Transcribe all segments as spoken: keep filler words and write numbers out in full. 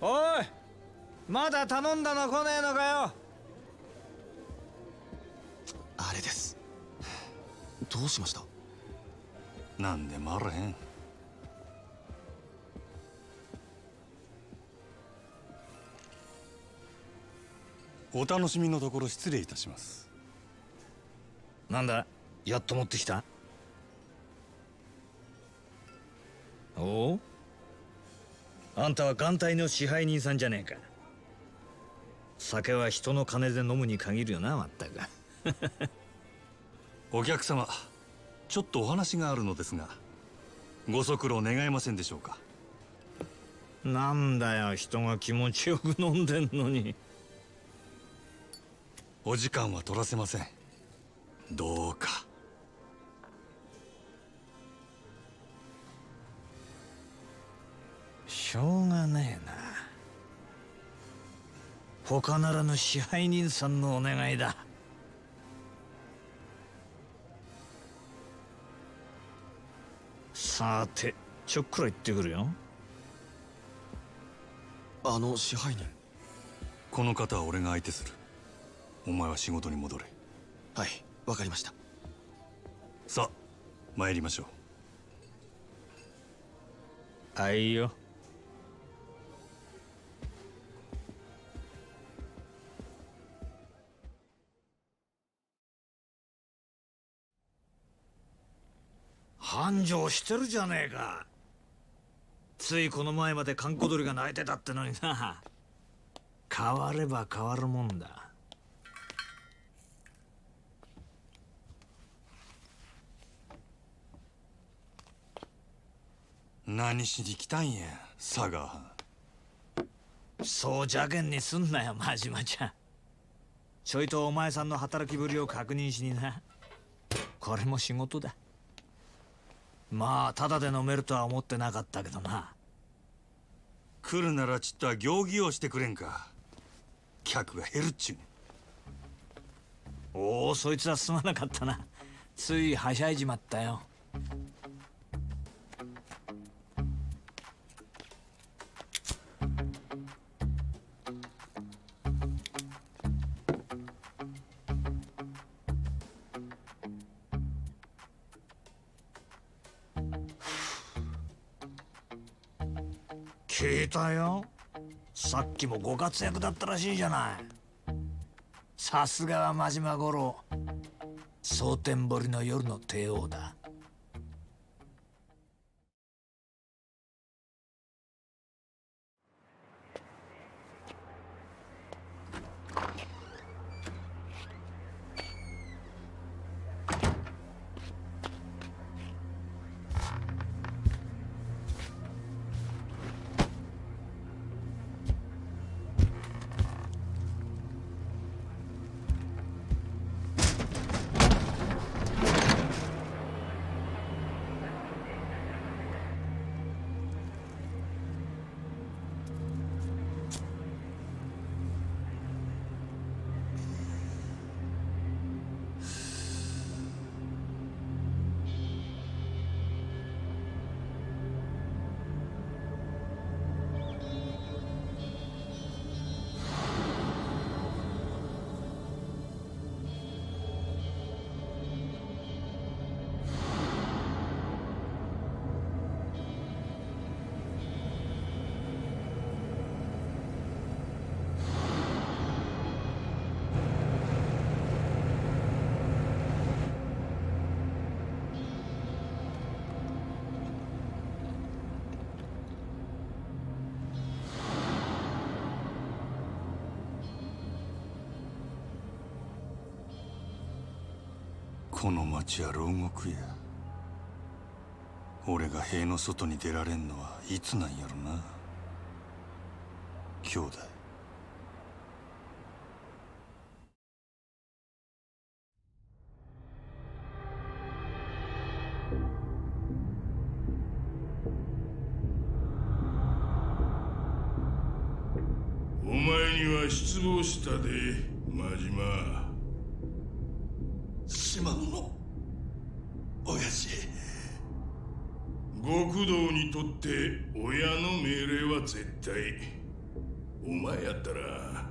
おい、まだ頼んだの来ねえのかよ。あれです。どうしました？なんでもあらへん。お楽しみのところ失礼いたします。なんだ、やっと持ってきた。おう、あんたは眼帯の支配人さんじゃねえか。酒は人の金で飲むに限るよな、まったく。お客様、ちょっとお話があるのですが、ご足労願えませんでしょうか。なんだよ、人が気持ちよく飲んでんのに。お時間は取らせません。どうか。しょうがねえな。他ならぬ支配人さんのお願いだ。さて、ちょっくら行ってくるよ。あの支配人。この方は俺が相手する。お前は仕事に戻れ。はい、わかりました。さあ、参りましょう。はいよ。繁盛してるじゃねえか。ついこの前まで閑古鳥が泣いてたってのにな。変われば変わるもんだ。何しに来たんや、佐賀。そう邪険にすんなよ、真島ちゃん。ちょいとお前さんの働きぶりを確認しにな。これも仕事だ。まあ、ただで飲めるとは思ってなかったけどな。来るならちっとは行儀をしてくれんか。客が減るっちゅうね。おお、そいつはすまなかったな。ついはしゃいじまったよ。聞いたよ。さっきもご活躍だったらしいじゃない。さすがは真島五郎、蒼天堀の夜の帝王だ。この町は牢獄や。俺が塀の外に出られんのはいつなんやろな。兄弟。お前には失望したで、真島。島野の親父。極道にとって親の命令は絶対。お前やったら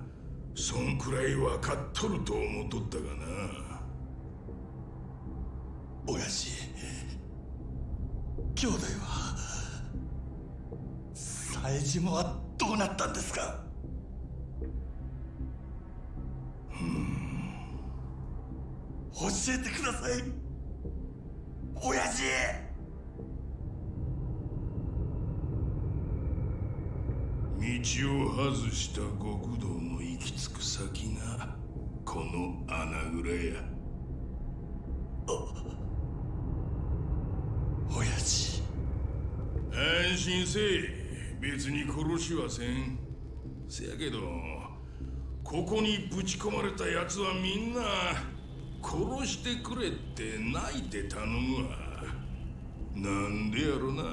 そんくらい分かっとると思っとったがな。親父、兄弟は、冴島はどうなったんですか？うん、教えてください、親父。道を外した極道の行き着く先がこの穴蔵や。お親父、安心せえ、別に殺しはせん。せやけどここにぶち込まれたやつはみんな殺してくれって泣いて頼むわ。なんでやろな。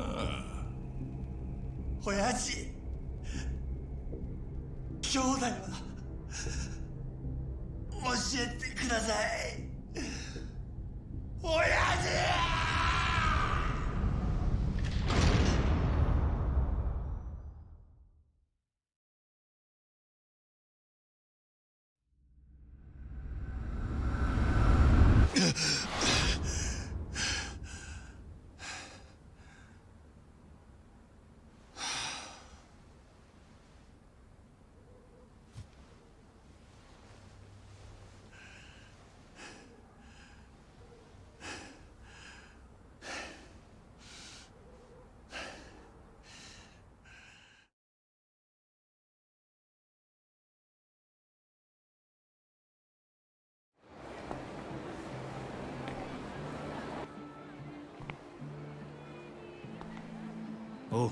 親父、兄弟は教えてください、親父。おう、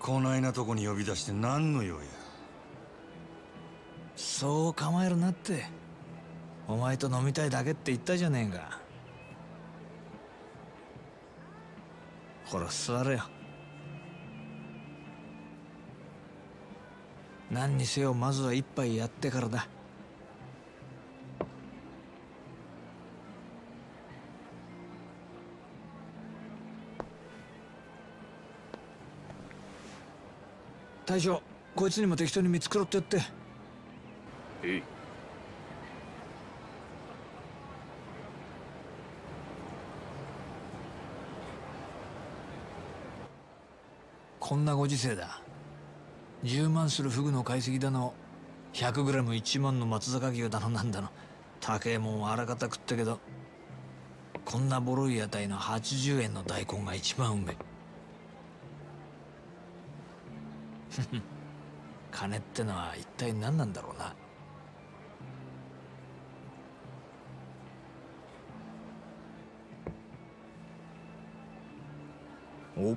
こないなとこに呼び出して何の用や。そう構えるなって、お前と飲みたいだけって言ったじゃねえか。ほら座れよ。何にせよまずは一杯やってからだ。大将、こいつにも適当に見繕ってやって。えい。こんなご時世だ。じゅうまんするフグの懐石だの、ひゃくグラムいちまんの松阪牛だのなんだの、高えもんはあらかた食ったけど、こんなボロい屋台のはちじゅうえんの大根が一番うめえ。金ってのは一体何なんだろうな。お、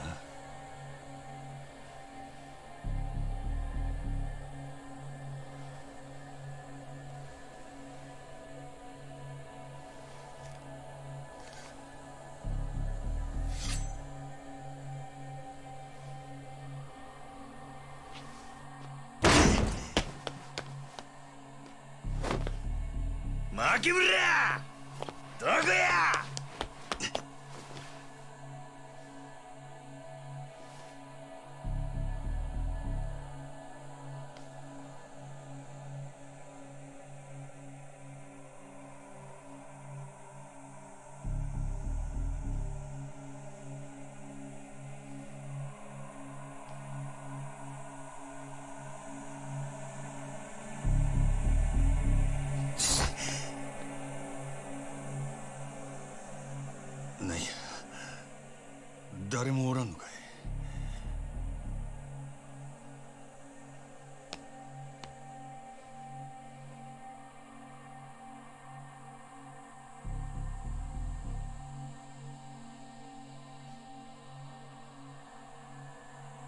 牧村、どこや。誰もおらんのかい。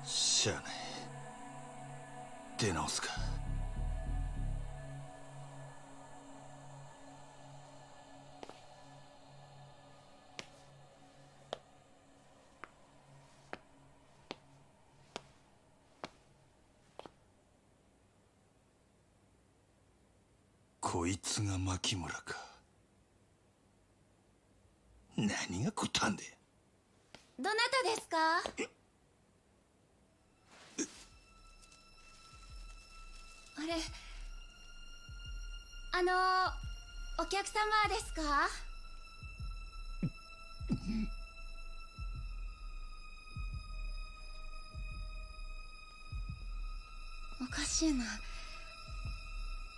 しゃあない。出直すか。こいつが牧村か。何がこたんで。どなたですか？あれ、あのー、お客様ですか？おかしいな。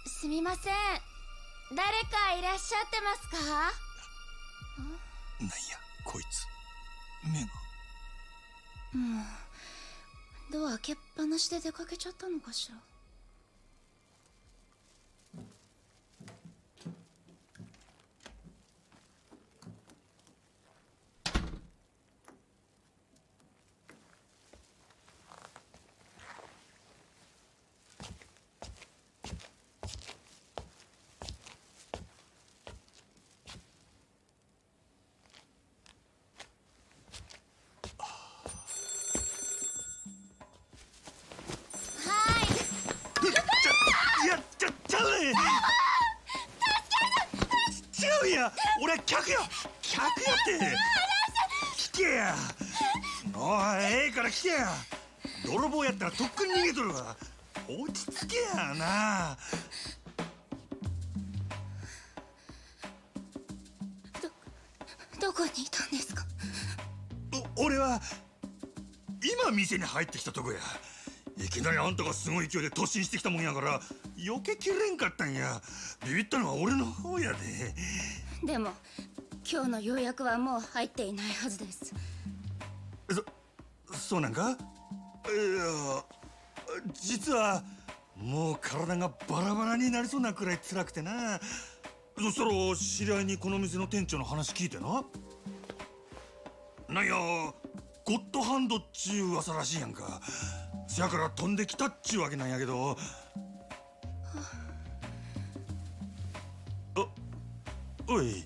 すみません、誰かいらっしゃってますか？なんやこいつ、目が。もうドア開けっぱなしで出かけちゃったのかしら。俺客よ、客よって聞けや。おい、ええから聞けや。泥棒やったらとっくに逃げとるわ。落ち着けやなあ。どどこにいたんですか？お俺は今店に入ってきたとこや。いきなりあんたがすごい勢いで突進してきたもんやから避けきれんかったんや。ビビったのは俺の方やで。でも今日の予約はもう入っていないはずです。そそうなんか。いや、実はもう体がバラバラになりそうなくらい辛くてな。そしたら知り合いにこの店の店長の話聞いてな。なんやゴッドハンドっちゅう噂らしいやんか。せやから飛んできたっちゅうわけなんやけど。あ、おい。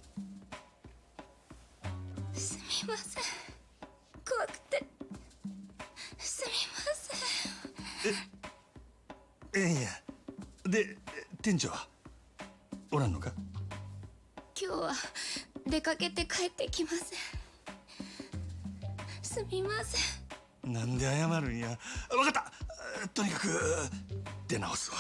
すみません、怖くて。すみません。え、えんや。で、店長はおらんのか？今日は出かけて帰ってきません。すみません。なんで謝るんや。わかった。とにかく出直すわ。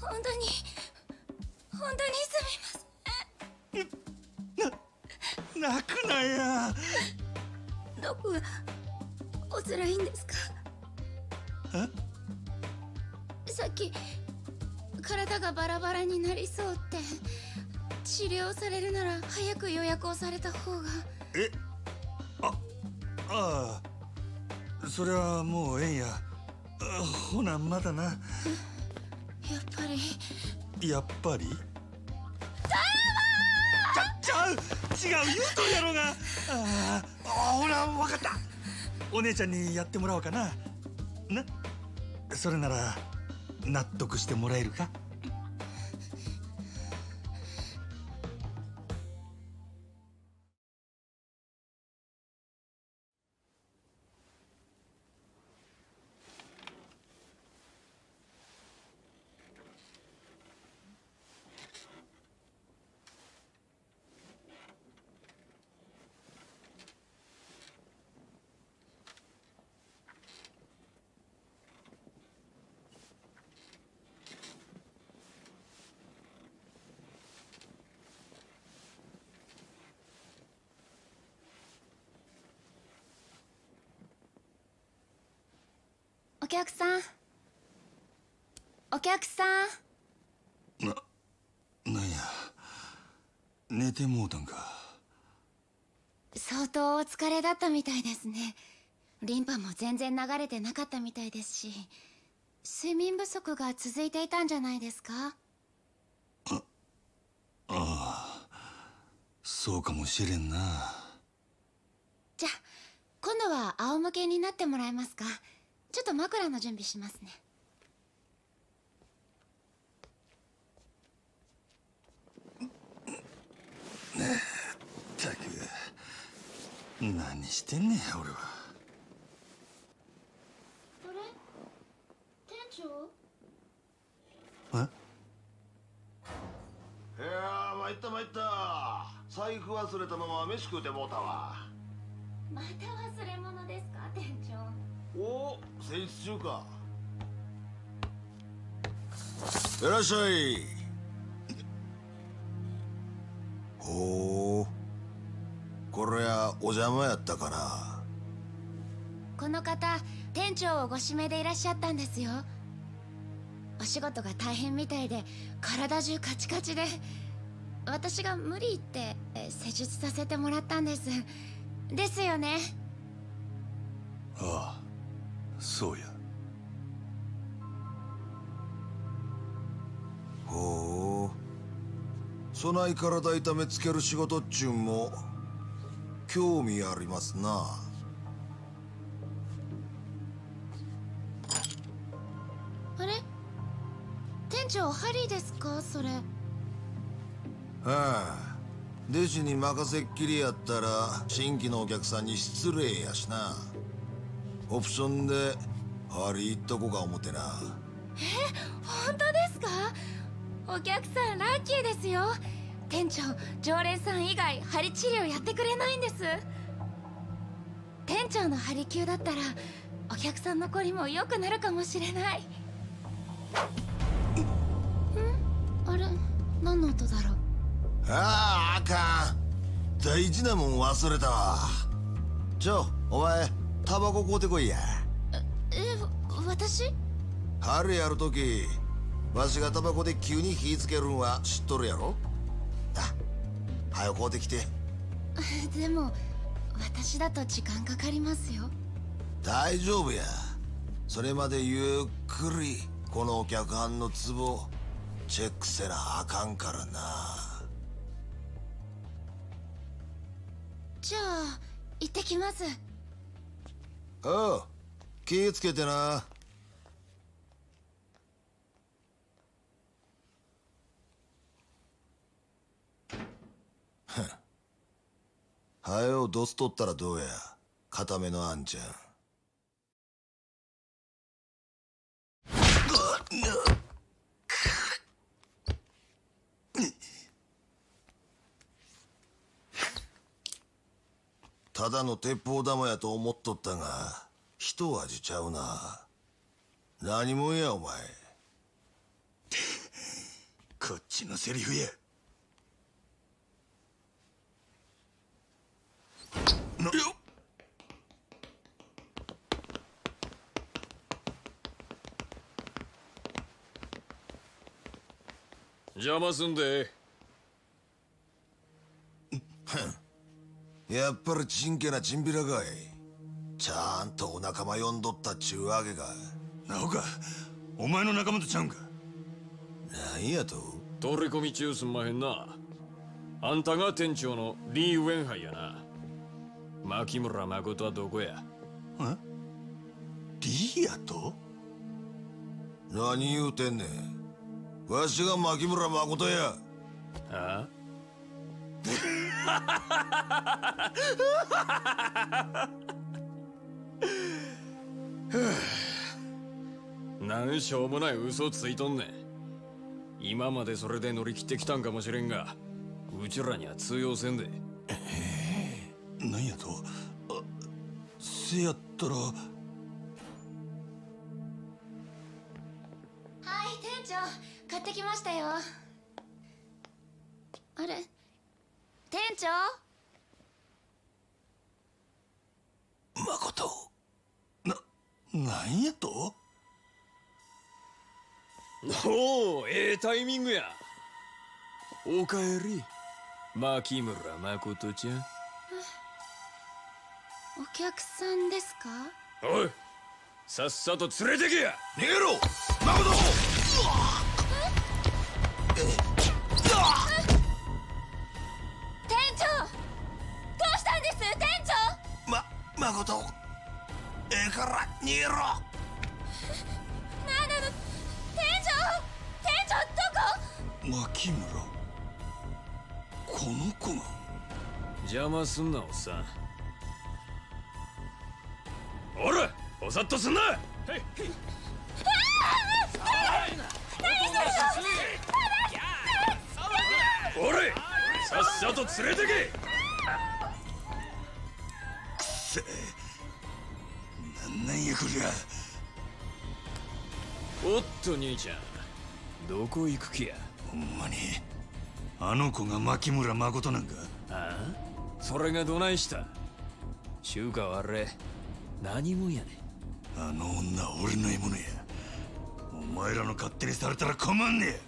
本当に本当にすみません。な泣くなや。どこがおつらいんですか？え？さっき体がバラバラになりそうって治療されるなら早く予約をされた方が。え？あああ、それはもうええんや。ほなまだな。やっぱりやっぱりちゃう違う言うとるやろうが。ああ、ほら分かった。お姉ちゃんにやってもらおうかな。な、それなら納得してもらえるか？お客さん、お客さん。な、なんや。寝てもうたんか。相当お疲れだったみたいですね。リンパも全然流れてなかったみたいですし、睡眠不足が続いていたんじゃないですか？あ、ああ、そうかもしれんな。じゃあ今度は仰向けになってもらえますか？ちょっと枕の準備しますね。ねえ、ったく何してんねん俺は。あれ、店長？え？いやー、参った参った。財布忘れたまま飯食うてもうたわ。また忘れ物ですか、店長？おお、成立中か。いらっしゃい。ほう、これはお邪魔やったかな。この方、店長をご指名でいらっしゃったんですよ。お仕事が大変みたいで体中カチカチで、私が無理言って施術させてもらったんですですよね。ああ、そうや。ほう、そない体痛めつける仕事っちゅんも興味ありますな。あれ、店長、針ですかそれ？はあ、弟子に任せっきりやったら新規のお客さんに失礼やしな。オプションで針いっとこか思てな。え、本当ですか？お客さんラッキーですよ。店長、常連さん以外針治療やってくれないんです。店長の針灸だったらお客さんの凝りも良くなるかもしれない。ん？あれ、何の音だろう？ああ、あかん、大事なもん忘れたわ。ちょ、お前タバコ買うてこいや。え、え、私？針やるときわしがタバコで急に火つけるんは知っとるやろ。あ、早く買うてきて。でも私だと時間かかりますよ。大丈夫や。それまでゆっくりこのお客はんのツボチェックせなあかんからな。じゃあ行ってきます。おう、気つけてな。はようドス取ったらどうや、固めのあんちゃん。ただの鉄砲玉やと思っとったが一味ちゃうな。何もんやお前。こっちのセリフや。なよっ、邪魔すんで。やっぱりちんけなチンピラかい。ちゃんとお仲間呼んどったっちゅうわけか。なおか、お前の仲間とちゃうんか。なんやと？取り込み中すんまへんな。あんたが店長のリー・ウェンハイやな。牧村誠はどこや？え？リアと？何言うてんねん。わしが牧村誠や。ああ？なんしょうもない嘘ついとんねん。今までそれで乗り切ってきたんかもしれんが、うちらには通用せんで。なんやと？あ、せやったら。はい、店長、買ってきましたよ。あれ、店長？誠、な、なんやと？おお、ええタイミングや。おかえり。牧村誠ちゃん。お客さんですか？おい、さっさと連れてけや。逃げろ誠。店長、どうしたんです店長。ま、誠、ええから逃げろ。なんなの店長。店長、どこ？牧村、この子が。邪魔すんな、おっさん。おら、おさっとすんな。はい。おれ、さっさと連れてけ。くせえ、なんなんやこりゃ。おっと兄ちゃん、どこ行く気や。ほんまにあの子が牧村誠なんか。ああ、それがどないした。ちゅうかはあれ、何もんやね。あの女は俺の獲物や。お前らの勝手にされたら困んねえ。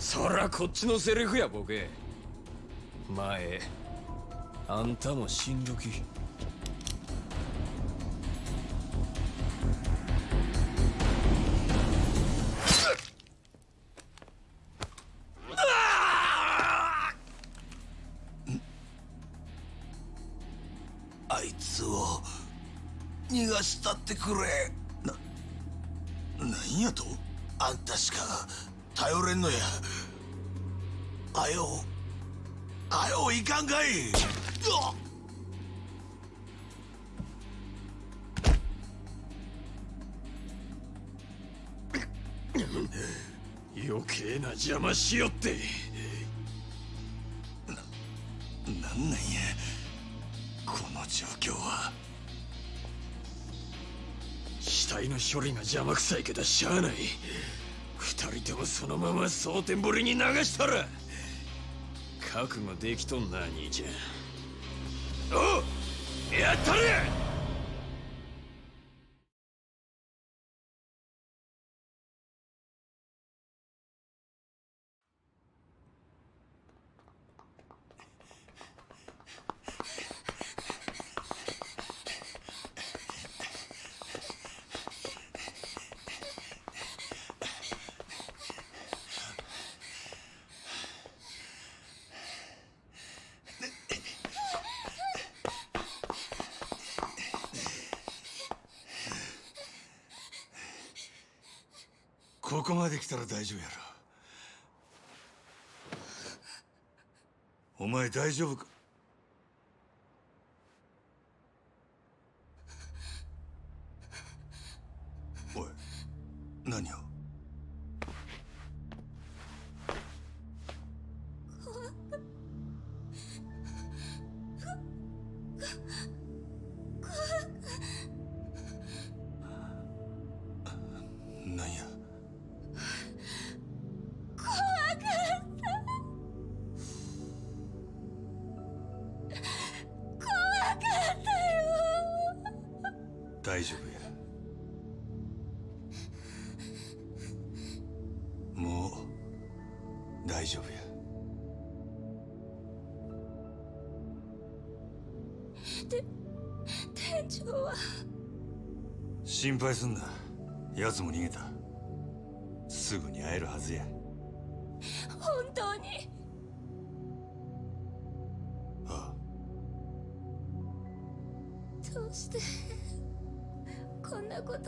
そらこっちのセリフやボケ。前、あんたも死んどき。あいつを逃がしたってくれ。な、なんやと。あんたしか頼れんのや。あよあよいかんかい。余計な邪魔しよって。な、なんなんやこの状況は。死体の処理が邪魔くさいけどしゃあない。二人ともそのまま蒼天堀に流したら覚悟できとんな兄ちゃん。おう、やったれ。ここまで来たら大丈夫やろ。お前大丈夫か。おい、何を。大丈夫や。もう大丈夫や。て店長は。心配すんな、奴も逃げた。すぐに会えるはずや。本当に。ああ、どうしてこんなことに。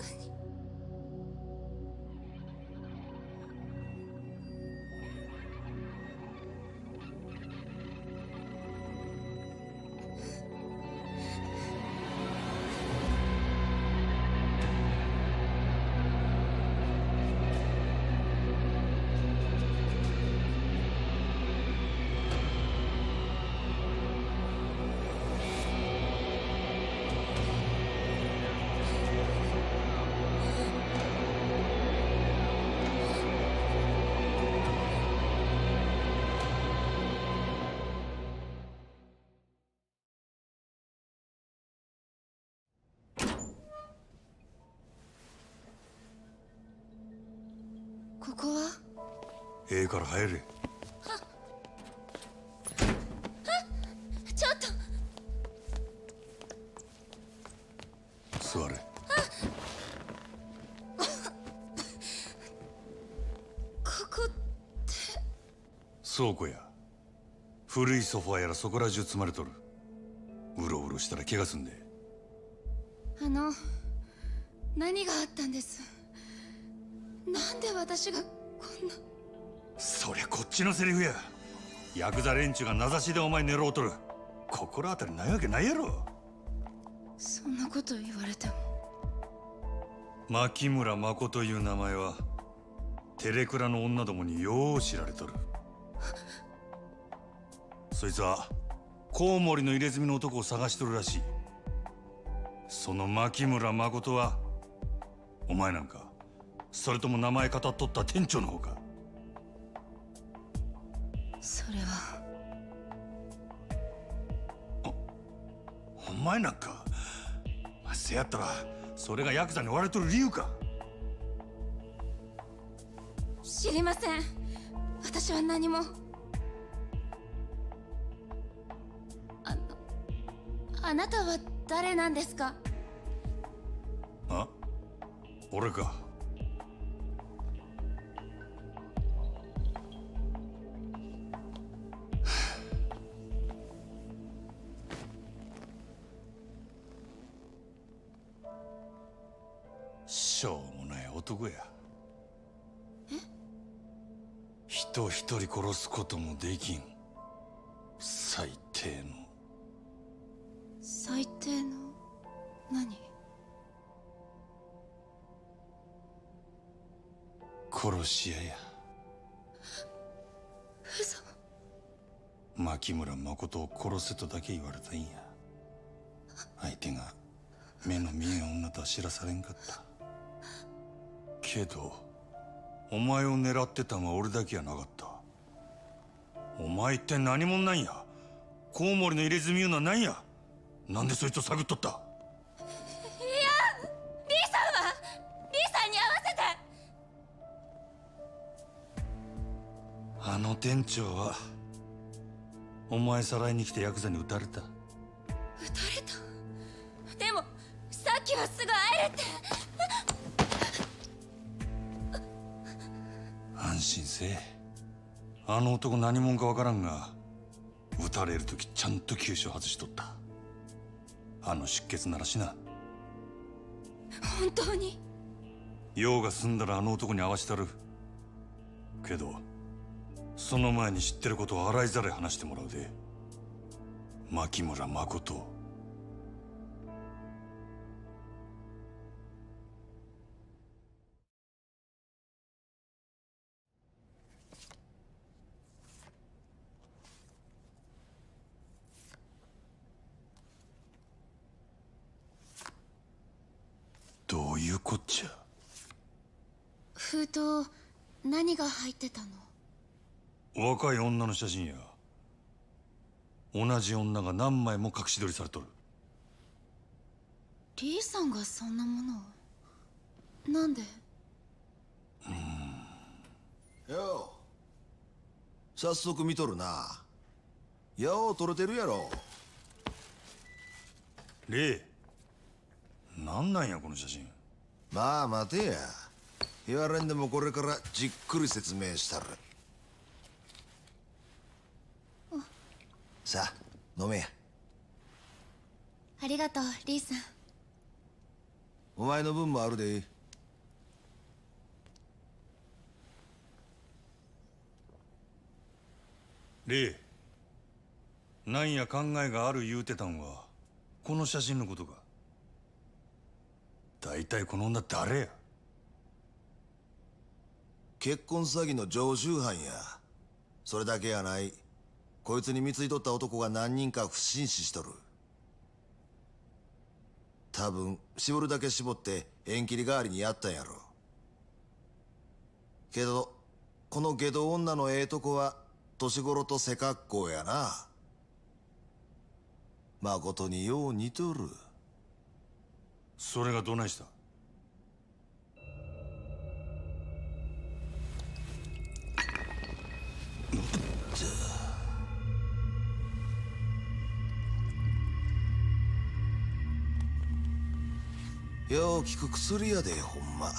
ここは。ええから入れ。はっ。倉庫や古いソファーやらそこら中積まれとる。うろうろしたら怪我すんで。あの、何があったんです？なんで私がこんな。そりゃこっちのセリフや。ヤクザ連中が名指しでお前狙うとる。心当たりないわけないやろ。そんなこと言われても。牧村誠という名前はテレクラの女どもによう知られとる。そいつはコウモリの入れ墨の男を探しとるらしい。その牧村誠はお前なんか、それとも名前語っとった店長の方か。それは。お, お前なんか、まあ、せやったらそれがヤクザに追われとる理由か。知りません。私は何も。あの、あなたは誰なんですか？あ、俺か。しょうもない男や。人一人殺すこともできん最低の。最低の何？殺し屋や。嘘。牧村誠を殺せとだけ言われたんや。相手が目の見えん女とは知らされんかった。けどお前を狙ってたのは俺だけやなかった。お前って何者なんや。コウモリの入れ墨いうのは何や。なんでそいつを探っとった。いや、リーさんはリーさんに合わせて。あの店長はお前さらいに来てヤクザに撃たれた。撃たれた。でもさっきはすぐ会えるって。安心せえ。あの男何者か分からんが、撃たれる時ちゃんと急所外しとった。あの出血ならしな。本当に用が済んだらあの男に会わしたる。けどその前に知ってることを洗いざらい話してもらうで。牧村誠、どういうこっちゃ。封筒、何が入ってたの？若い女の写真や。同じ女が何枚も隠し撮りされとる。リーさんがそんなものを？なんで？うん。よう、早速見とるな。よう撮れてるやろ。リー、なんなんやこの写真。まあ待てや。言われんでもこれからじっくり説明したる。さあ飲めや。ありがとうリーさん。お前の分もあるで。リー、なんや考えがある言うてたんはこの写真のことか。大体この女誰や。結婚詐欺の常習犯や。それだけやない。こいつに貢いとった男が何人か不審死しとる。多分絞るだけ絞って縁切り代わりにやったんやろ。けどこの外道女のええとこは年頃と背格好やな。誠によう似とる。それがどないした。よう効く薬やでほんま。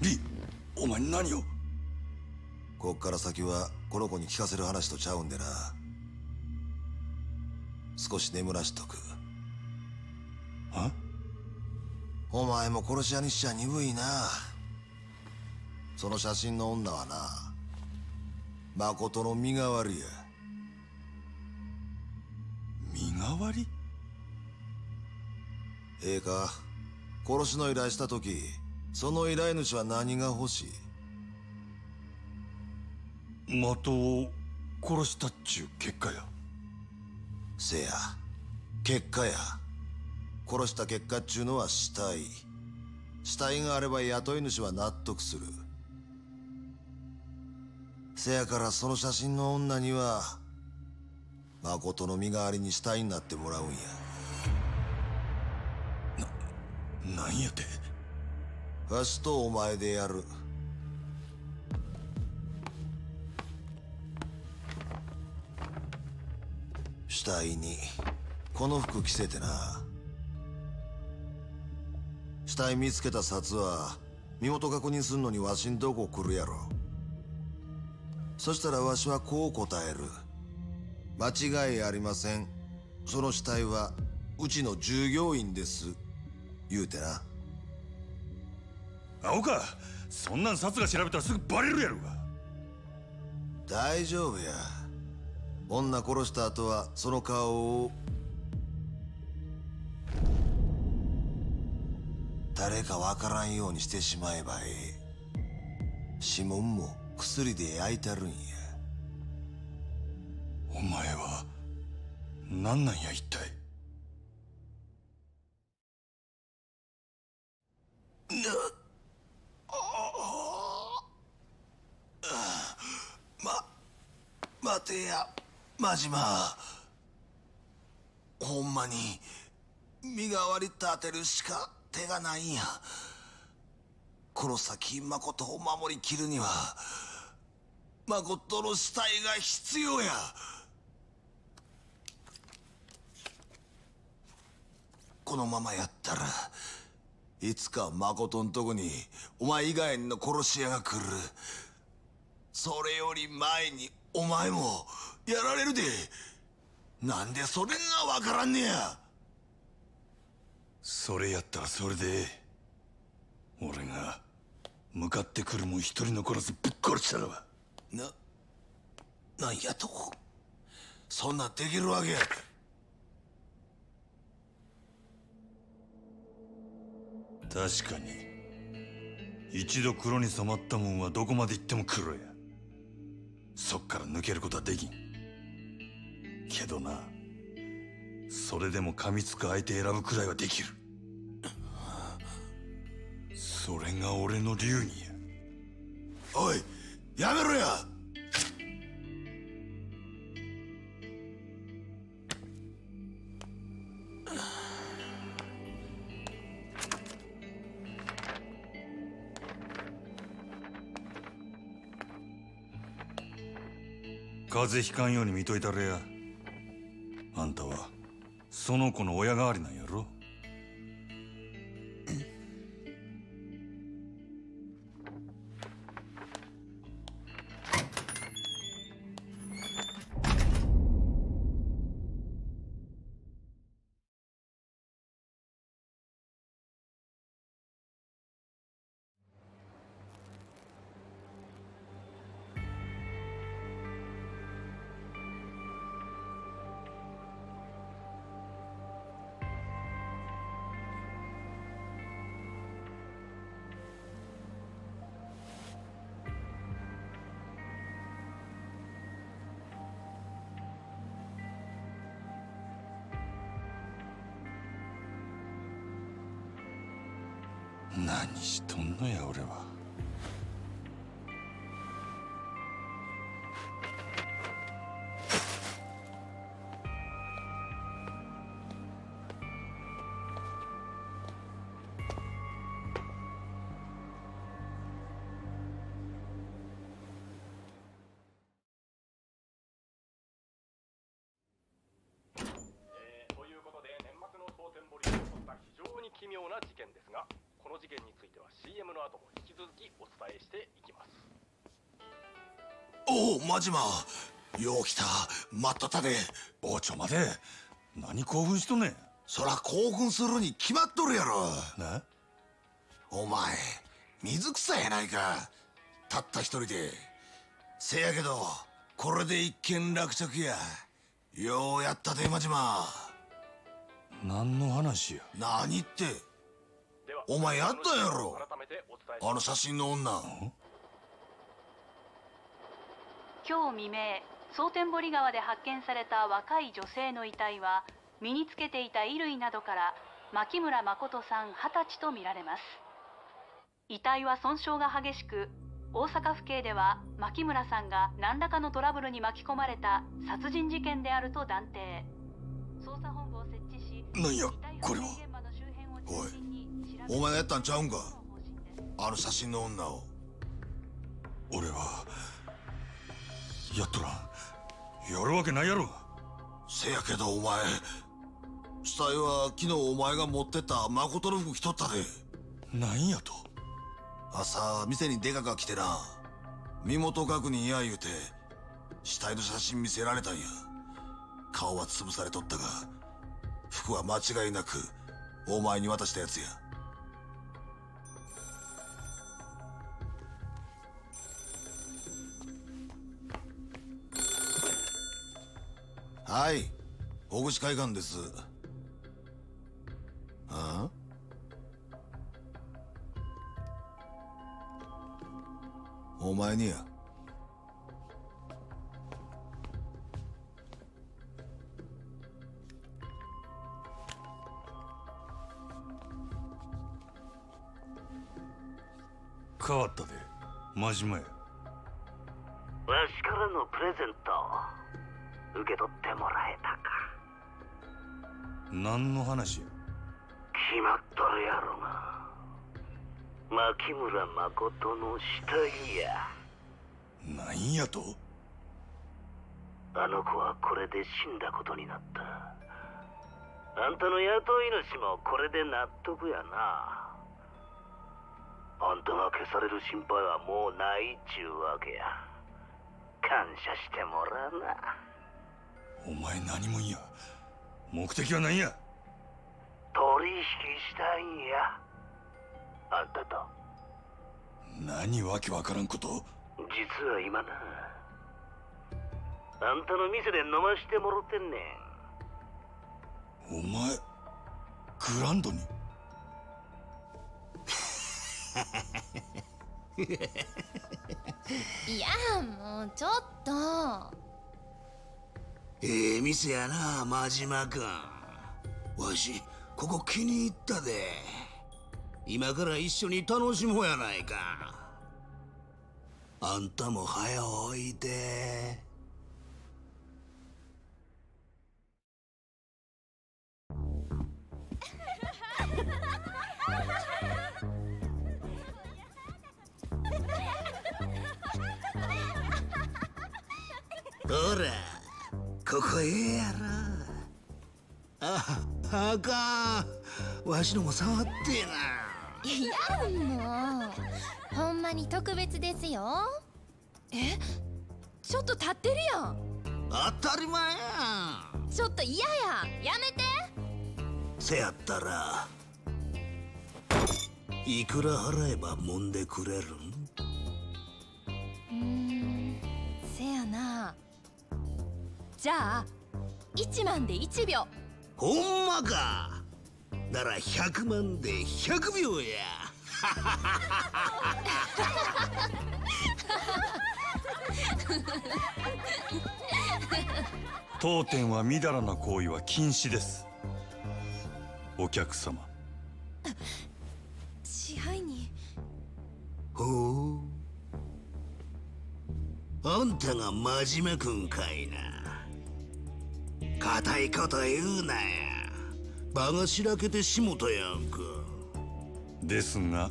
リ、お前何を。こっから先はこの子に聞かせる話とちゃうんでな。少し眠らしとく。は？お前も殺し屋にしちゃ鈍いな。その写真の女はな、誠の身代わりや。身代わり？ええか、殺しの依頼した時、その依頼主は何が欲しい？的を殺したっちゅう結果や。せや、結果や。殺した結果っちゅうのは死体。死体があれば雇い主は納得する。せやからその写真の女には誠の身代わりに死体になってもらうんや。な、なんやて。わしとお前でやる。死体にこの服着せてな。死体見つけた札は身元確認すんのにわしんとこ来るやろ。そしたらわしはこう答える。間違いありません。その死体はうちの従業員です。言うてな。青か、そんなん札が調べたらすぐバレるやろが。大丈夫や。女殺した後はその顔を誰かわからんようにしてしまえばええ。指紋も薬で焼いたるんや。お前は何なんや一体。な待てや、真島。ほんまに身代わり立てるしか手がないんや。この先誠を守りきるには誠の死体が必要や。このままやったらいつか誠んとこにお前以外の殺し屋が来る。それより前にお前もやられるで。なんでそれがわからんねや。それやったらそれで俺が向かってくるもん一人残らずぶっ殺したらばな。なんやと、そんなできるわけ。確かに一度黒に染まったもんはどこまで行っても黒や。そっから抜けることはできんけどな。それでも噛みつく相手選ぶくらいはできる。それが俺の流儀や。おい、やめろや。風邪ひかんように見といたれや。あんたはその子の親代わりなんやろ。何しとんのや俺は。えー、ということで年末の蒼天堀で起こった非常に奇妙な事件ですが。この事件については シーエム の後も引き続きお伝えしていきます。おお、マジマ。よう来た。待っとったで。おう、ちょ待て。何興奮しとんねん。そら興奮するに決まっとるやろ。ねお前、水草やないか。たった一人で。せやけど、これで一件落着や。ようやったで、マジマ。何の話や。何って。お前やったやろ。あの写真の女。ん今日未明、蒼天堀川で発見された若い女性の遺体は、身につけていた衣類などから牧村誠さんはたちとみられます。遺体は損傷が激しく、大阪府警では牧村さんが何らかのトラブルに巻き込まれた殺人事件であると断定。捜査本部を設置し、何やこれは。おい、お前がやったんちゃうんか、あの写真の女を。俺はやっとらん。やるわけないやろ。せやけどお前、死体は昨日お前が持ってった誠の服着とったで。なんやと。朝店にデカが来てな、身元確認や言うて死体の写真見せられたんや。顔は潰されとったが、服は間違いなくお前に渡したやつや。はい、大口会館です。ああ？お前にや。変わったで、真島や。わしからのプレゼント。受け取ってもらえたか。何の話や。決まっとるやろが、牧村誠の死体や。何やと。あの子はこれで死んだことになった。あんたの雇い主もこれで納得やな。あんたが消される心配はもうないっちゅうわけや。感謝してもらうな。お前何もいや。目的は何や。取引したいんや、あんたと。何わけわからんこと。実は今な、あんたの店で飲ましてもろってんねん。お前グランドにいや、もうちょっと。ええ店やな、真島君。わし、ここ気に入ったで。今から一緒に楽しもうやないか。あんたも早おいで。ほら。ここええやろ。あ、あかん。わしのも触ってえな。いや、もうほんまに特別ですよ。え、ちょっと立ってるよ。当たり前やん。ちょっと嫌や、やめて。せやったらいくら払えば揉んでくれるん。じゃあいちまんでいちびょう。ほんまか。ならひゃくまんでひゃくびょうや。当店はみだらな行為は禁止です、お客様。支配人。ほう、あんたが真面目くんかいな。固いこと言うなや。場がしらけてしもたやんか。ですが、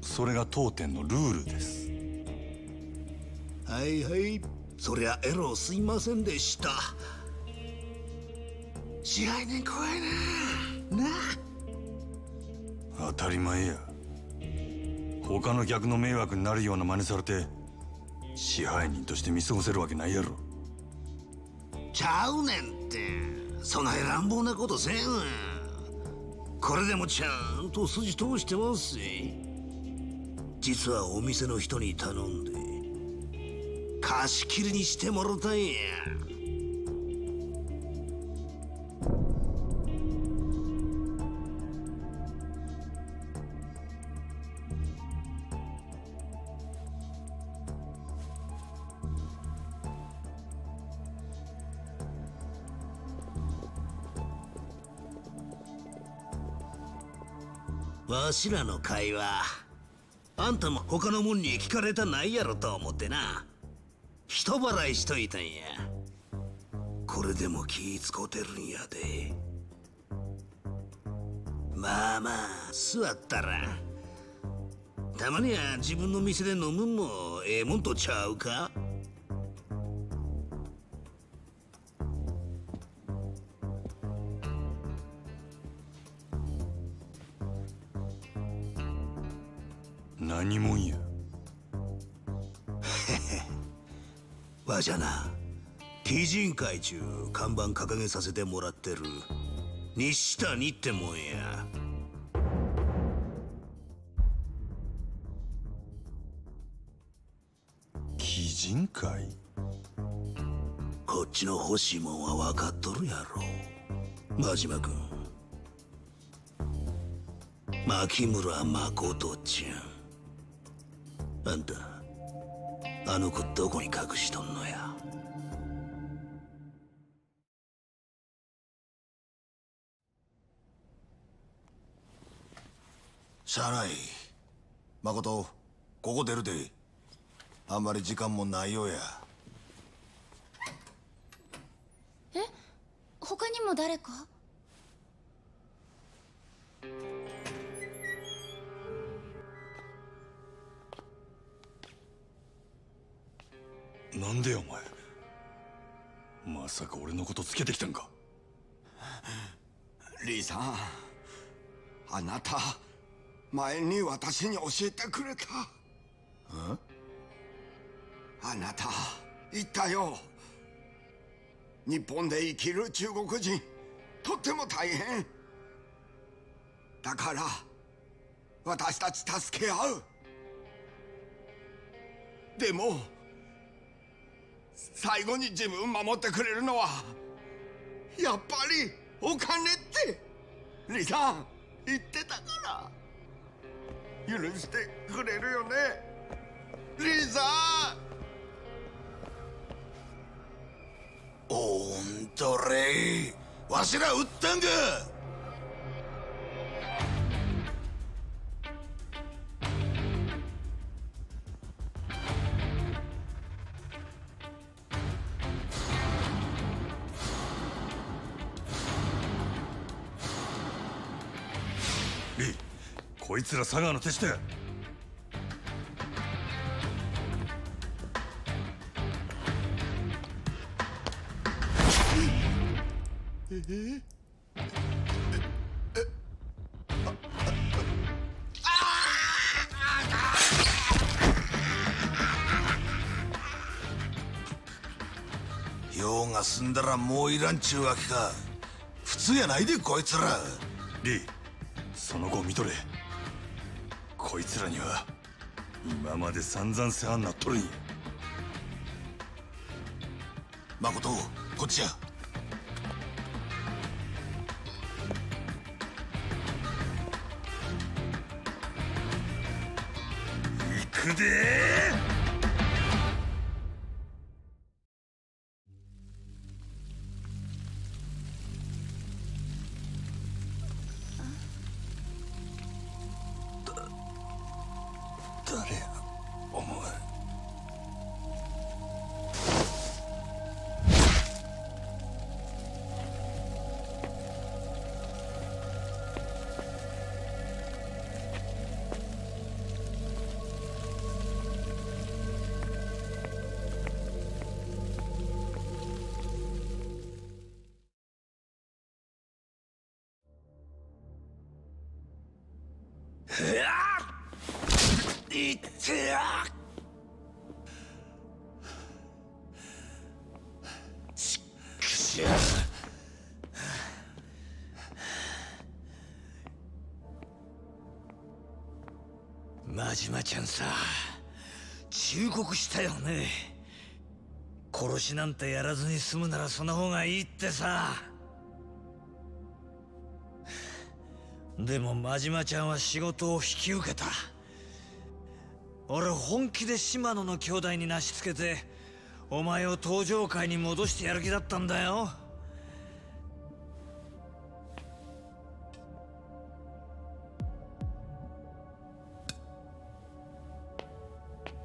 それが当店のルールです。はいはい、そりゃエロすいませんでした。支配人怖いな。なあ、当たり前や。他の客の迷惑になるような真似されて支配人として見過ごせるわけないやろ。ちゃうねんって、そない乱暴なことせん。これでもちゃんと筋通してますし、実はお店の人に頼んで貸し切りにしてもろたいや。わしらの会話、あんたも他のもんに聞かれたないやろと思ってな、人払いしといたんや。これでも気使うてるんやで。まあまあ座ったら、たまには自分の店で飲むんもええもんとちゃうか。何もんや。わじゃな、基人会中看板掲げさせてもらってる西谷ってもんや。基人会、こっちの欲しいもんは分かっとるやろ真島君。牧村誠ちゃん、あんた、あの子どこに隠しとんのや。しゃあない。誠、ここ出るで。あんまり時間もないようや。え？他にも誰か？なんでよお前、まさか俺のことつけてきたんか。リーさん、あなた前に私に教えてくれた。ん？あなた言ったよ、日本で生きる中国人とっても大変だから、私たち助け合う。でも最後に自分を守ってくれるのはやっぱりお金って李さん言ってたから、許してくれるよね李さん。おんとれい、わしら売ったんか。こいつら佐川の手下や。ええ用が済んだらもういらんちゅうわけか。普通やないでこいつら。リー、その後見とれ。こいつらには今まで散々世話になっとるんや。誠、こっちや。行くでー。真島ちゃんさ、忠告したよね。殺しなんてやらずに済むならその方がいいってさ。でも真島ちゃんは仕事を引き受けた。俺本気で島野の兄弟になしつけてお前を東条会に戻してやる気だったんだよ。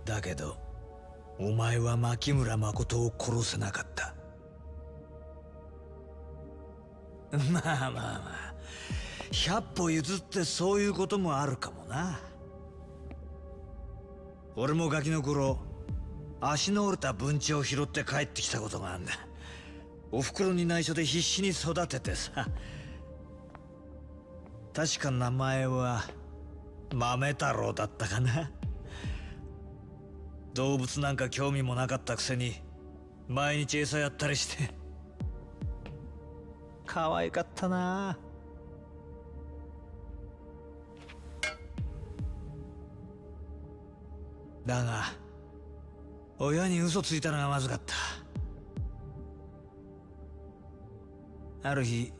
だけどお前は牧村誠を殺せなかった。まあまあまあ、百歩譲ってそういうこともあるかもな。俺もガキの頃、足の折れた文鳥を拾って帰ってきたことがあんだ。お袋に内緒で必死に育ててさ。確か名前は豆太郎だったかな。動物なんか興味もなかったくせに毎日餌やったりして可愛かったな。だが親に嘘ついたのがまずかった。ある日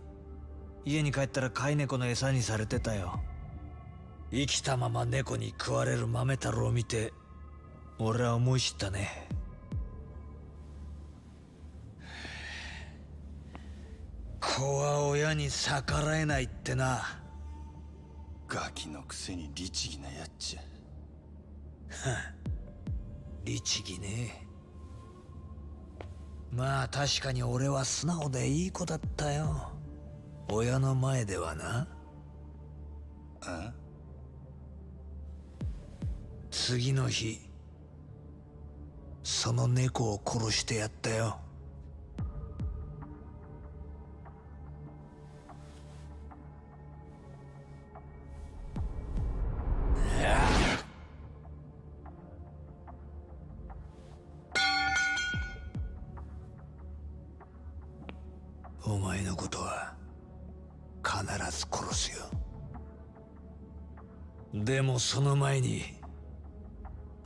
家に帰ったら飼い猫の餌にされてたよ。生きたまま猫に食われる豆太郎を見て俺は思い知ったね。子は親に逆らえないってな。ガキのくせに律儀なやっちゃ。は律儀ね。まあ確かに俺は素直でいい子だったよ。親の前ではな。あ？次の日その猫を殺してやったよ。お前のことは必ず殺すよ。でもその前に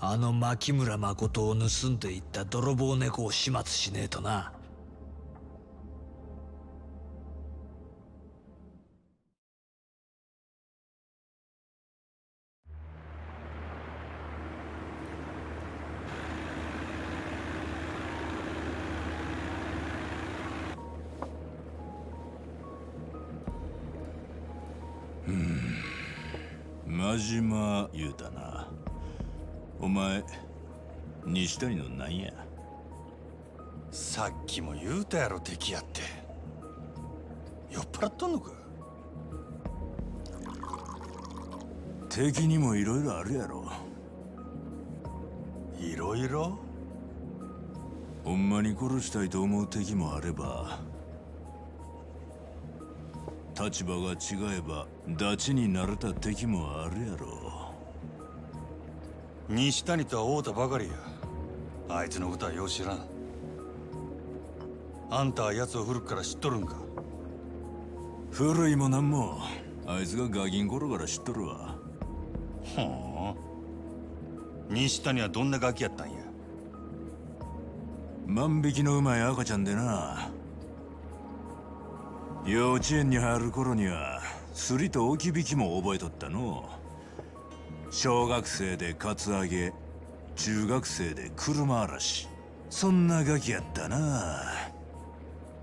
あの牧村誠を盗んでいった泥棒猫を始末しねえとな。うん、真島優太な。お前、西谷のなんや。さっきも言うたやろ、敵やって。酔っ払っとんのか。敵にもいろいろあるやろ。いろいろ？ほんまに殺したいと思う敵もあれば、立場が違えばダチになれた敵もあるやろ。西谷とは会うたばかりや。あいつのことはよう知らん。あんたは奴を古くから知っとるんか。古いもなんもあいつがガキん頃から知っとるわ。ほう、西谷はどんなガキやったんや。万引きのうまい赤ちゃんでな、幼稚園に入る頃にはすりと置き引きも覚えとったの。小学生でカツアゲ、中学生で車荒らし、そんなガキやったな。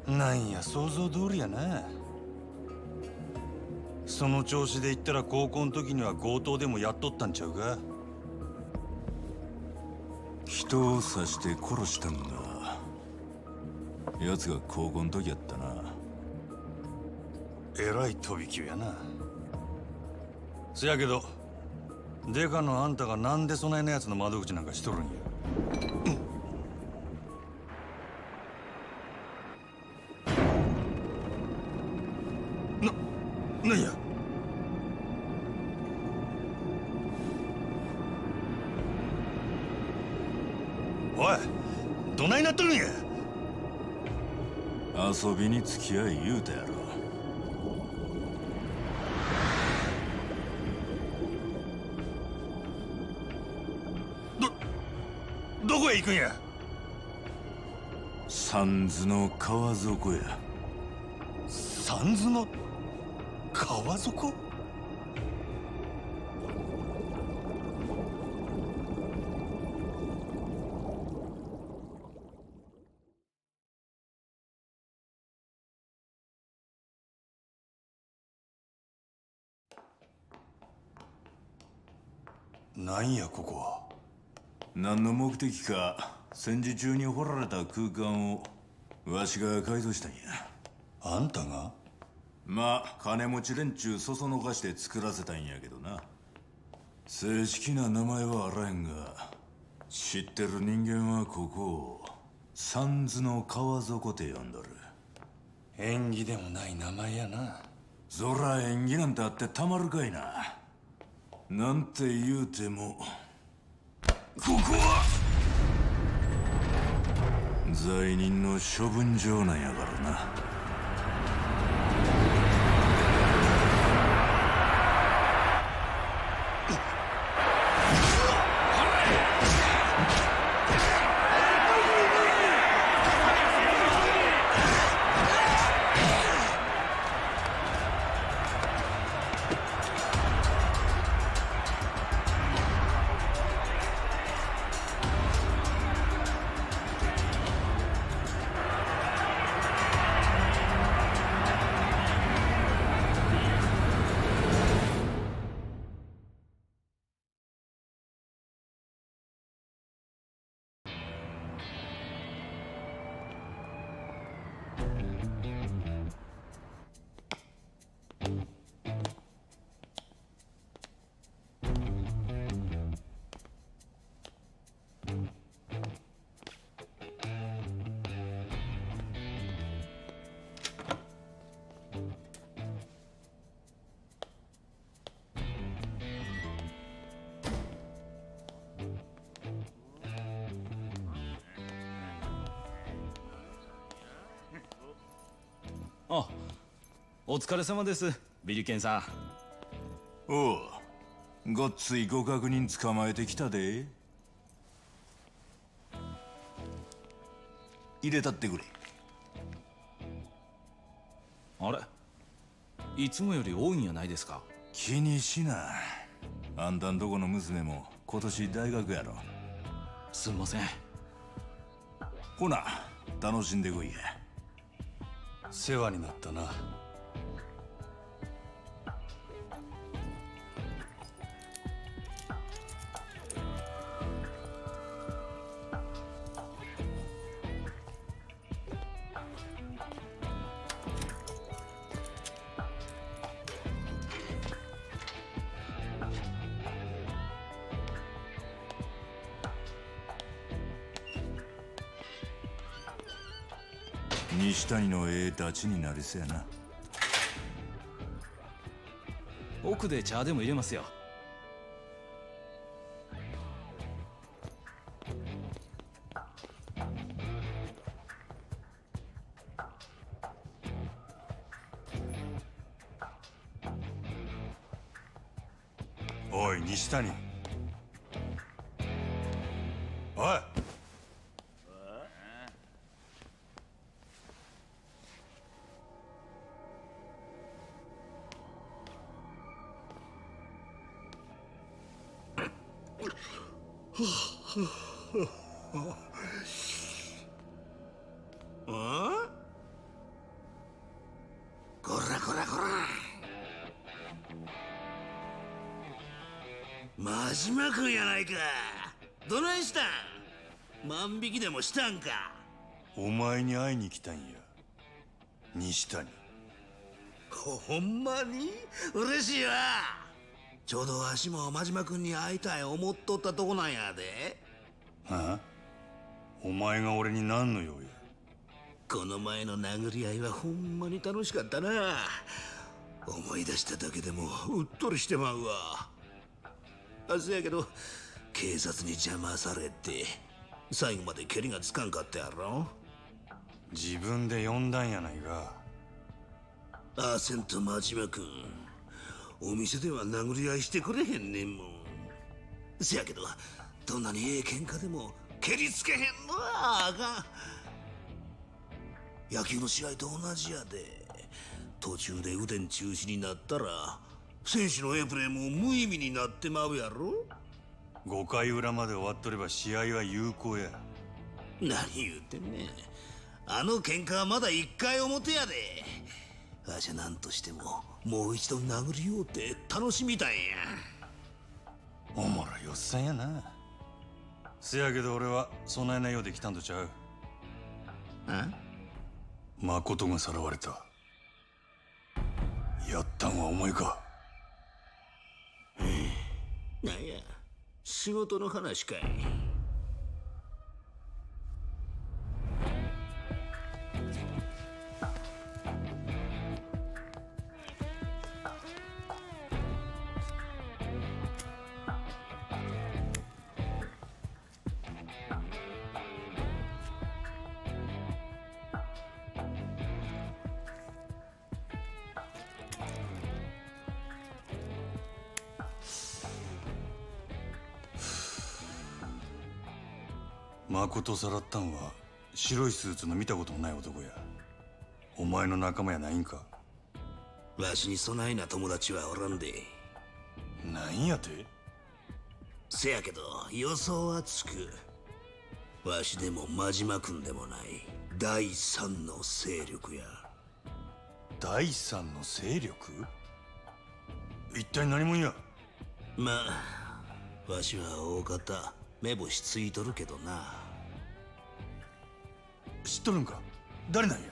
なんや、想像通りやな。その調子で言ったら高校の時には強盗でもやっとったんちゃうか。人を刺して殺したんだ。奴が高校の時やったな。えらい飛び級やな。せやけどデカのあんたがなんでそないなやつの窓口なんかしとるんや。な、なんや。おい、どないなっとるんや。遊びに付き合い言うたやろ。どこへ行くんや。三途の川底や。三途の川底？なんやここは。何の目的か戦時中に掘られた空間をわしが改造したんや。あんたが？まあ金持ち連中そそのかして作らせたんやけどな。正式な名前はあらへんが知ってる人間はここを三途の川底て呼んどる。縁起でもない名前やな。そら縁起なんてあってたまるかいな。なんて言うてもここは罪人の処分場なんやからな。お疲れ様ですビリケンさん。おうごっついご確認捕まえてきたで。入れたってくれ。あれいつもより多いんやないですか。気にしな。あんたんとこの娘も今年大学やろ。すんません。ほな楽しんでこいや。世話になったな。西谷のええたちになりそうやな。奥で茶でも入れますよ。おい西谷。おい真島君やないか。どないしたん。万引きでもしたんか。お前に会いに来たんや西谷。ほんまに嬉しいわ。ちょうどわしも真島君に会いたい思っとったとこなんやで。ああお前が俺に何の用や。この前の殴り合いはほんまに楽しかったな。思い出しただけでもうっとりしてまうわ。あせやけど警察に邪魔されて最後まで蹴りがつかんかったやろ。自分で呼んだんやないか。ああせんと真島君お店では殴り合いしてくれへんねんもん。せやけどどんなにええ喧嘩でもけりつけへんのはあかん。野球の試合と同じやで、途中で雨天中止になったら選手のエプレンも無意味になってまうやろ。ごかい裏まで終わっとれば試合は有効や。何言うてんねん、あの喧嘩はまだいっかい表やで。わしゃ何としてももう一度殴りようって楽しみたいんや。おもろいおっさんやな。せやけど俺はそないなようで来たんとちゃう。あ？誠がさらわれた。やったんはお前か。なんや、仕事の話かい。誠をさらったんは白いスーツの見たこともない男や。お前の仲間やないんか。わしにそないな友達はおらんで。なんやて。せやけど予想はつく。わしでも真島君でもない第三の勢力や。第三の勢力？一体何者や。まあわしは大方目星ついとるけどな。知っとるんか、誰なんや。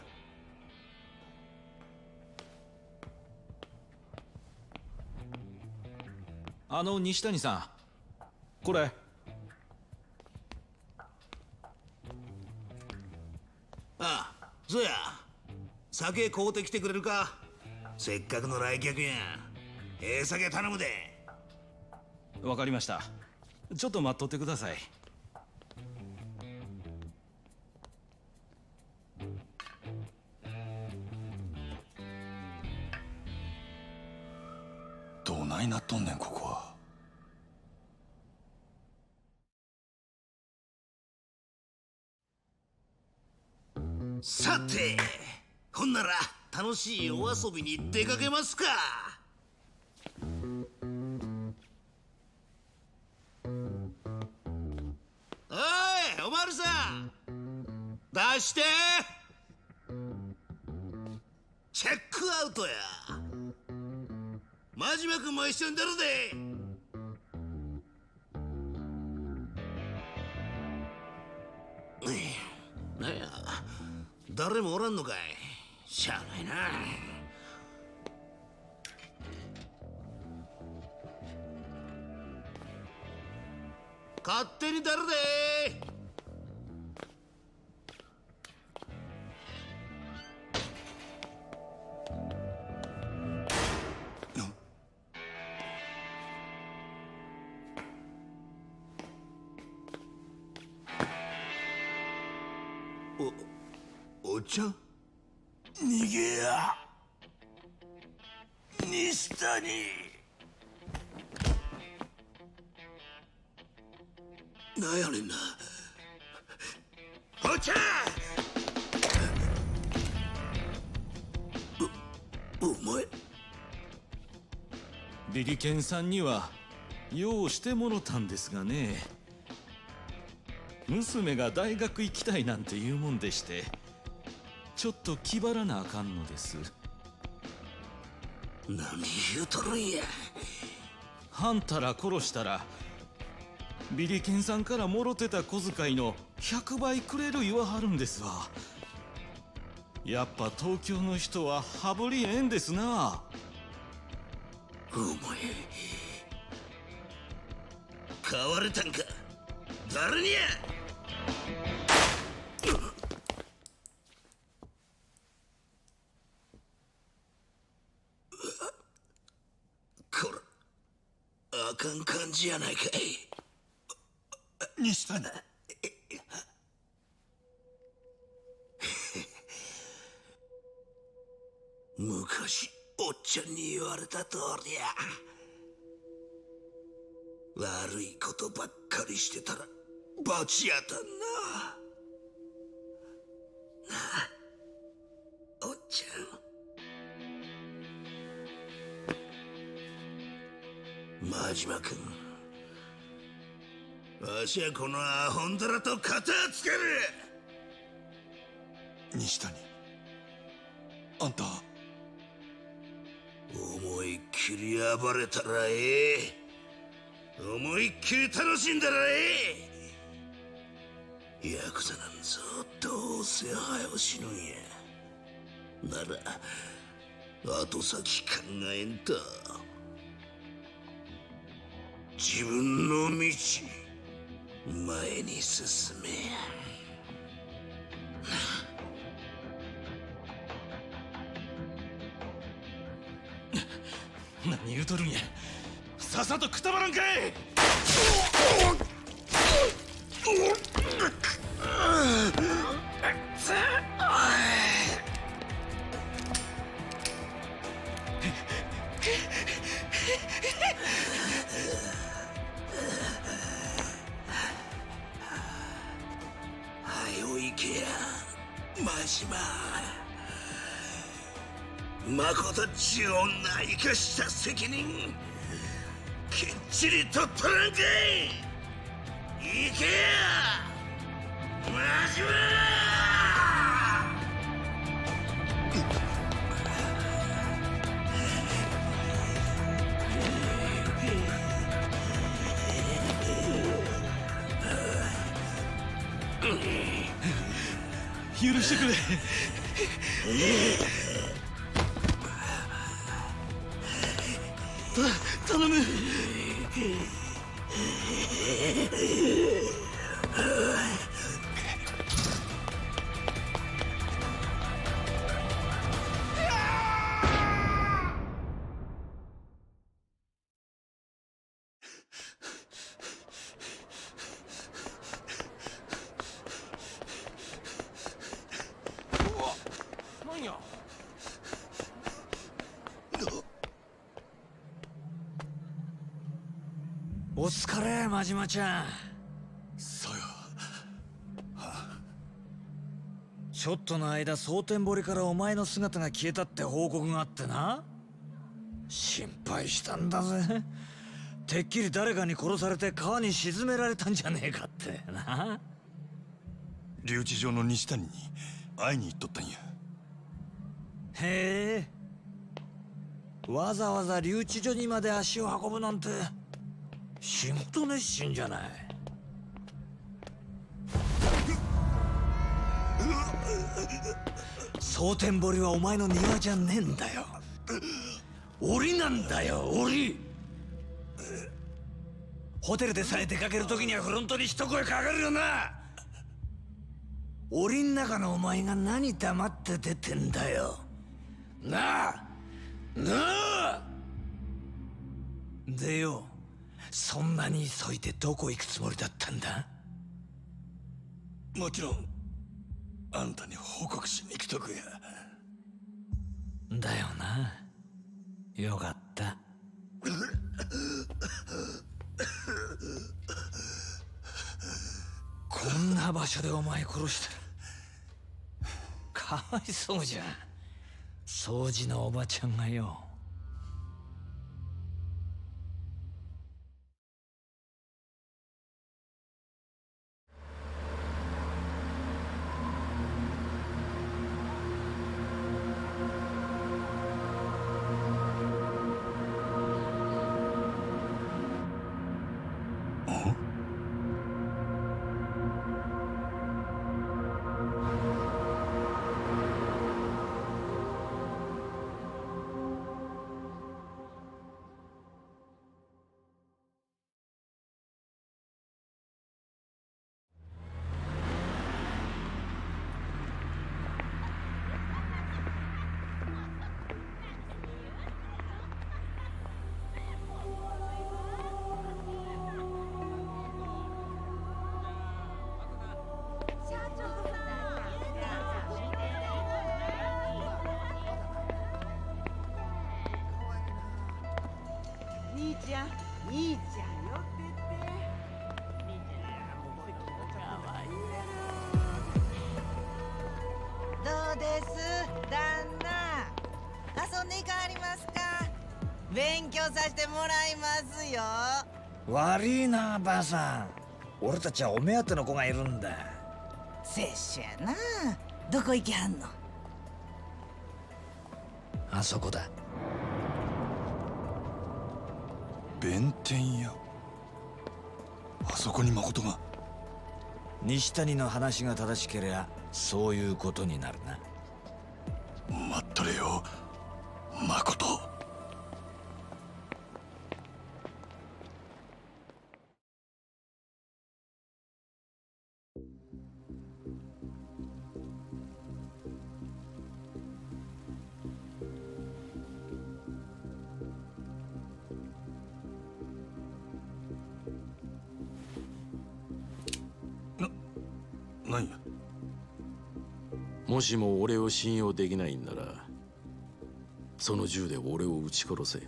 あの西谷さん、これ。ああ、そうや、酒買うてきてくれるか。せっかくの来客やん。ええ酒頼むで。わかりました。ちょっと待っとってください。どないなっとんねんここは。さて、ほんなら楽しいお遊びに出かけますか。おまるさん、出して。チェックアウトや。真島君も一緒に出るで。なんや、誰もおらんのかい。しゃあないな。勝手に出るで。逃げや西谷。なんやねんな。おっちゃん、お、お前。リリケンさんには用をしてもろたんですがね、娘が大学行きたいなんて言うもんでして、ちょっと気張らなあかんのです。何言うとるんや。ハンタラ殺したらビリケンさんからもろてた小遣いのひゃくばいくれる言わはるんですわ。やっぱ東京の人は羽振りええんですな。お前買われたんか、誰にや。感じやないかい、西谷。昔おっちゃんに言われた通りや。悪いことばっかりしてたら罰やたんな。なあ、おっちゃん。真島君、わしはこのアホンダラと片つける。西谷、あんた思いっきり暴れたらええ。思いっきり楽しんだらええ。ヤクザなんぞどうせ早う死ぬんや。なら後先考えんと自分の道前に進めや。何言うとるんや。さっさとくたばらんかい。早いけや、真島。まこと自分を生かした責任きっちり取っとらんかい。いけやマジマ。許してくれ。頼む。お疲れ、真島ちゃん。そうよ、はあ、ちょっとの間蒼天堀からお前の姿が消えたって報告があってな、心配したんだぜ。てっきり誰かに殺されて川に沈められたんじゃねえかってな。留置場の西谷に会いに行っとったんや。へえ、わざわざ留置所にまで足を運ぶなんて仕事熱心じゃない。蒼天堀はお前の庭じゃねえんだよ。檻なんだよ、檻。ホテルでさえ出かけるときにはフロントに一声かかるよな。檻ん中のお前が何黙って出てんだよ。なあなあ。でよ、そんなに急いでどこ行くつもりだったんだ。もちろんあんたに報告しに来とくや。だよな、よかった。こんな場所でお前殺したらかわいそうじゃん。掃除のおばちゃんがよ。兄ちゃん、兄ちゃんよってって。勉強させてもらいますよ。悪いなばあさん、俺たちはお目当ての子がいるんだ。拙者やな。どこ行きはんの？あそこだ。弁天屋。あそこに誠が。西谷の話が正しければそういうことになるな。待っとれよ誠。もしも俺を信用できないんなら、その銃で俺を撃ち殺せ。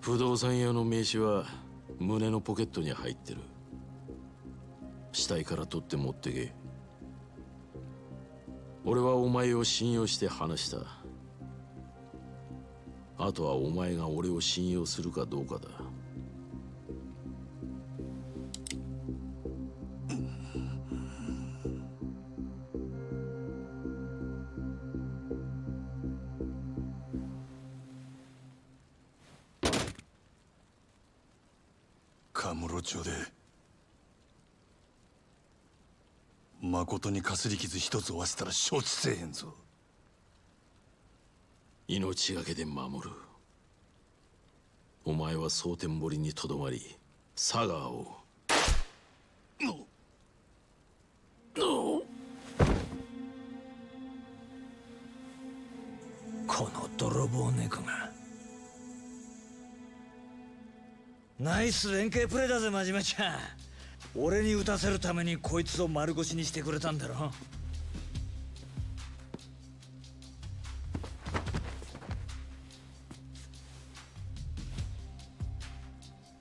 不動産屋の名刺は胸のポケットに入ってる。死体から取って持ってけ。俺はお前を信用して話した。あとはお前が俺を信用するかどうかだ。町で誠にかすり傷一つ負わせたら承知せえへんぞ。命がけで守る。お前は蒼天堀にとどまり佐川を。この泥棒猫が。ナイス連携プレーだぜ真面目ちゃん。俺に打たせるためにこいつを丸腰にしてくれたんだろ。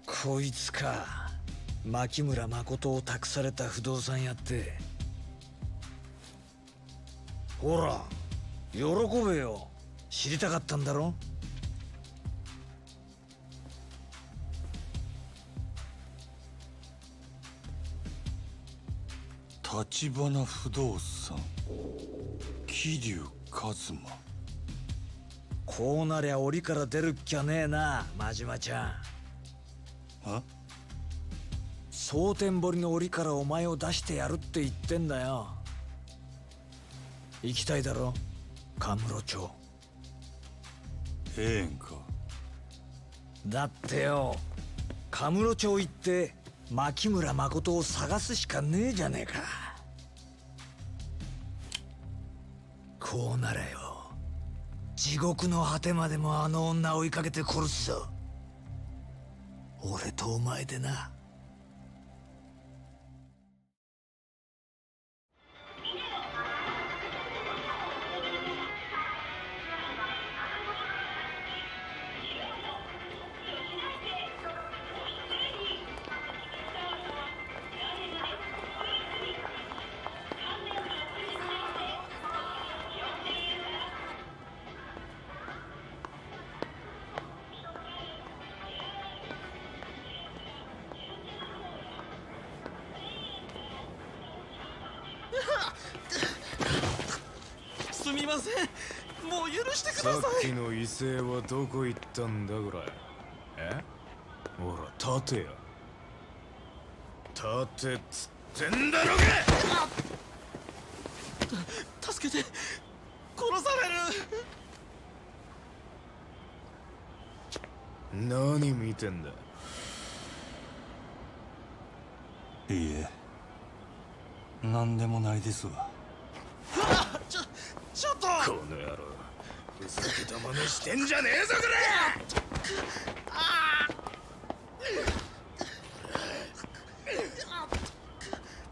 こいつか、牧村誠を託された不動産屋って。ほら喜べよ、知りたかったんだろ。立花不動産、桐生一馬。こうなりゃ檻から出るっきゃねえな真島ちゃん。あ？蒼天堀の檻からお前を出してやるって言ってんだよ。行きたいだろ神室町。ええんか。だってよ、神室町行って牧村誠を探すしかねえじゃねえか。こうならよ、地獄の果てまでもあの女を追いかけて殺すぞ。俺とお前でな。異性はどこ行ったんだぐらい。え？ほら立てや。立てっつってんだろが。助けて、殺される。何見てんだ。いいえ、何でもないですわ。ちょ、ちょっと。この野郎ふざけたまねしてんじゃねえぞこれ。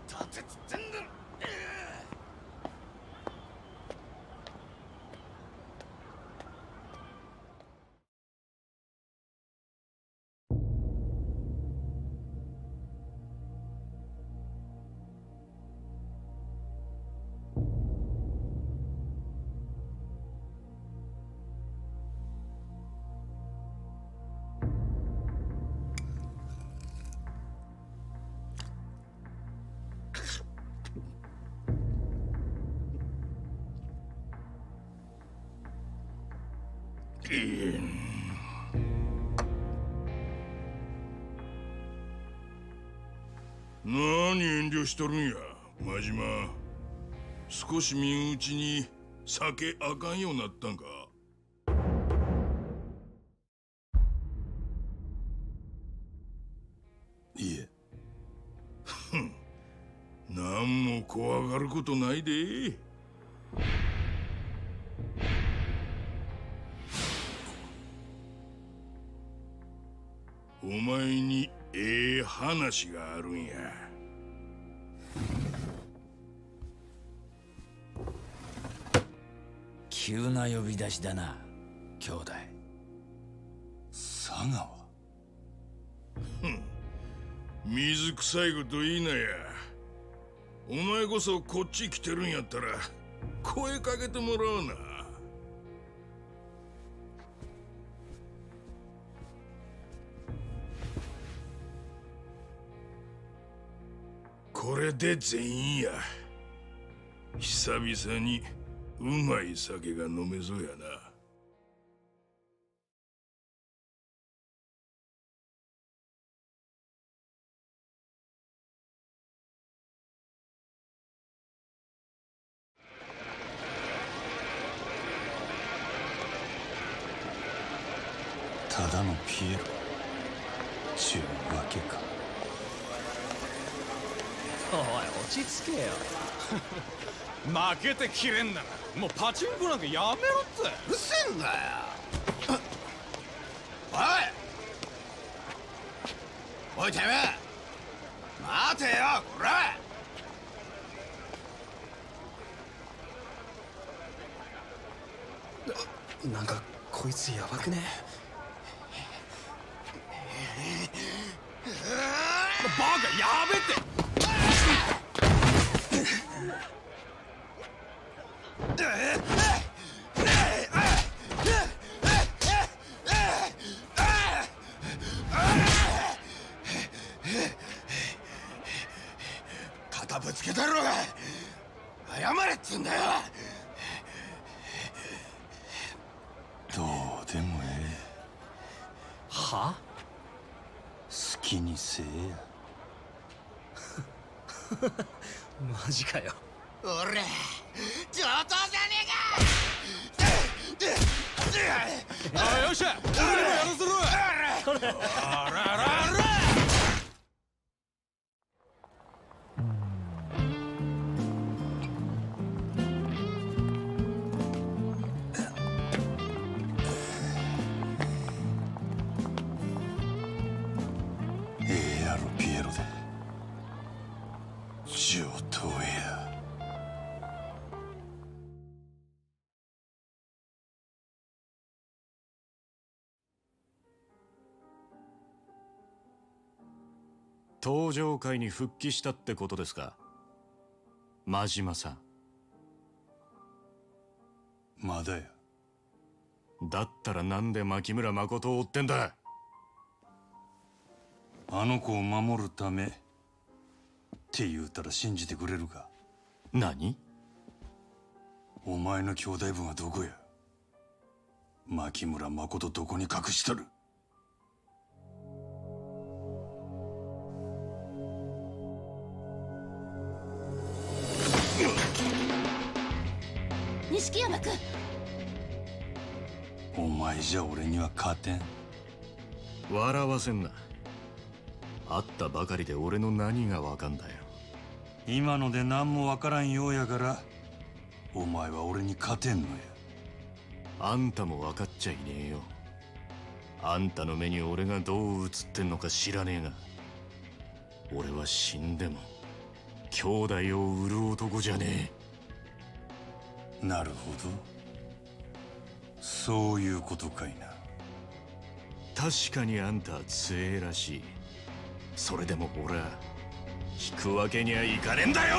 立てつってんだろ。何遠慮しとるんや、真島。少し身内に酒あかんようになったんか。いえ。ふん、何も怖がることないで。お前にええ話があるんや。急な呼び出しだな、兄弟。佐川。ふん、水臭いこといいなや。お前こそこっち来てるんやったら声かけてもらうな。これで全員や。久々にうまい酒が飲めそうやな。ただのピエロちゅうわけか。おい、落ち着けよ。負けてきれんならもうパチンコなんかやめろって。うるせえんだよ。おいおい、てめえ待てよ、こら。なんかこいつやばくね？バカやべって。肩ぶつけたろうが。謝れっつうんだよ。どうでもええ。は？好きにせえや。マジかよ。俺上等じゃねえか。あ、よっしゃ、俺にもやらせろ。あらあらあら。ええやろ、ピエロで。上等や。登場界に復帰したってことですか、真島さん。まだや。だったらなんで牧村誠を追ってんだ。あの子を守るためって言うたら信じてくれるか。何？お前の兄弟分はどこや。牧村誠どこに隠したる。錦山君、お前じゃ俺には勝てん。笑わせんな。会ったばかりで俺の何が分かんだよ。今ので何も分からんようやからお前は俺に勝てんのや。あんたも分かっちゃいねえよ。あんたの目に俺がどう映ってんのか知らねえが、俺は死んでも兄弟を売る男じゃねえ。なるほど、そういうことかいな。確かにあんたは強えらしい。それでも俺は引くわけにはいかねえんだよ。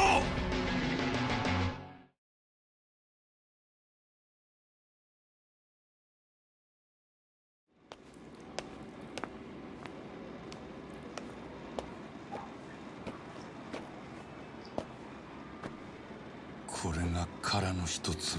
これが殻の一つを。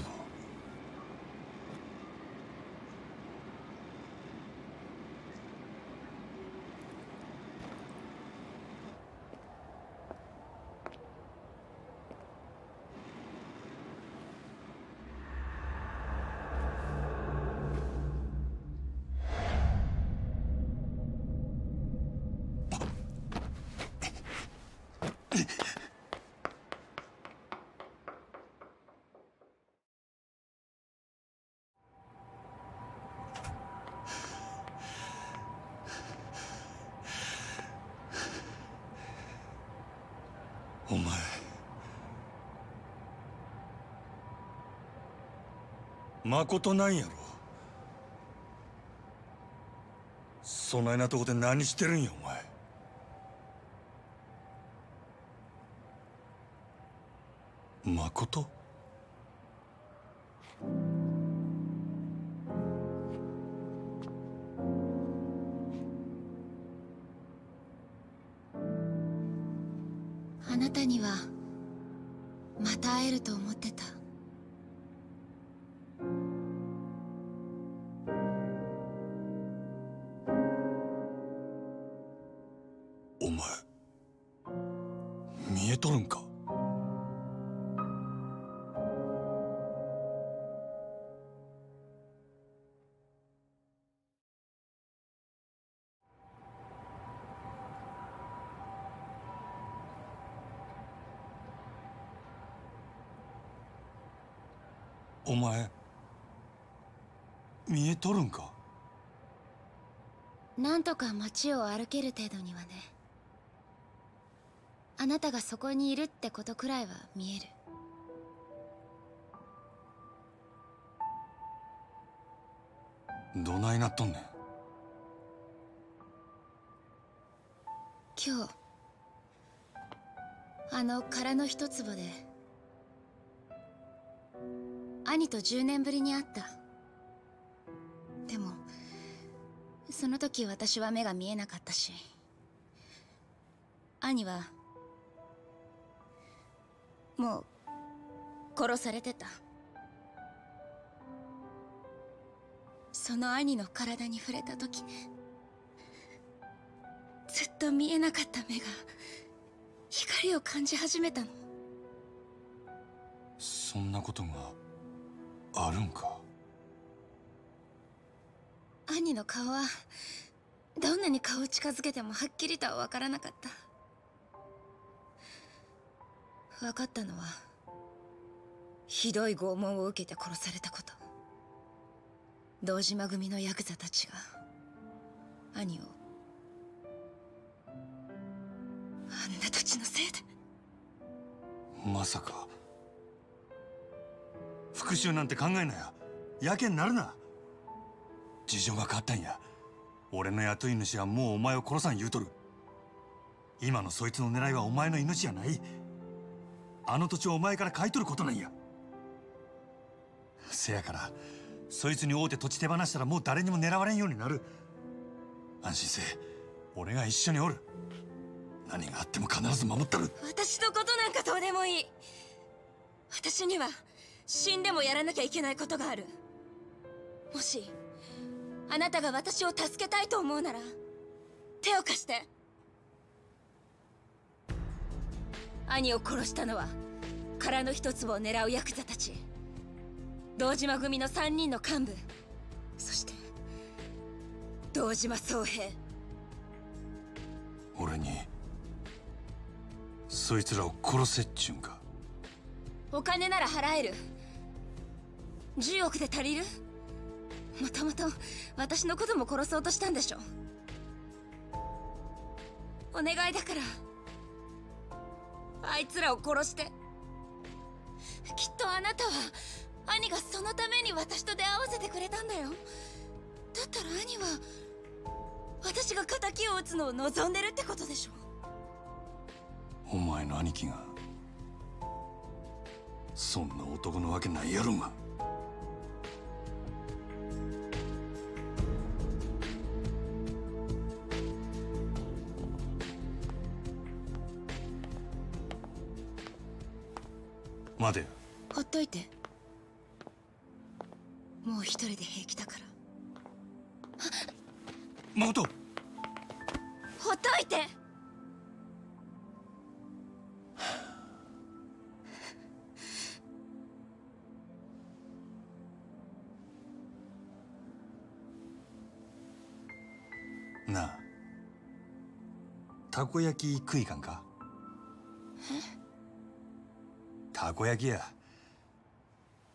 お前まことなんやろ。そないなとこで何してるんやお前。まこと？あなたにはまた会えると思ってた。お前見えとるんか。お前見えとるんか。なんとか街を歩ける程度にはね。あなたがそこにいるってことくらいは見える。どないなっとんねん。今日あの殻の一坪で兄とじゅうねんぶりに会った。でもその時私は目が見えなかったし、兄はもう殺されてた。その兄の体に触れた時ね、ずっと見えなかった目が光を感じ始めたの。そんなことがあるんか。兄の顔はどんなに顔を近づけてもはっきりとは分からなかった。分かったのはひどい拷問を受けて殺されたこと。堂島組のヤクザたちが兄を、あんな土地のせいで。まさか復讐なんて考えなや。やけになるな。事情が変わったんや。俺の雇い主はもうお前を殺さん言うとる。今のそいつの狙いはお前の命じゃない。あの土地をお前から買い取ることなんや。せやからそいつに会うて土地手放したらもう誰にも狙われんようになる。安心せえ、俺が一緒におる。何があっても必ず守ったる。私のことなんかどうでもいい。私には死んでもやらなきゃいけないことがある。もしあなたが私を助けたいと思うなら手を貸して。兄を殺したのは殻の一粒を狙うヤクザたち、堂島組のさんにんの幹部、そして堂島宗平。俺にそいつらを殺せっちゅうんか。お金なら払える。じゅうおくで足りる？もともと私のことも殺そうとしたんでしょ。お願いだからあいつらを殺して。きっとあなたは兄がそのために私と出会わせてくれたんだよ。だったら兄は私が敵を討つのを望んでるってことでしょ。お前の兄貴がそんな男のわけないやろが。待て。ほっといて。もう一人で平気だから。誠。ほっといて。なあ、たこ焼き食いかんか。え？たこ焼きや。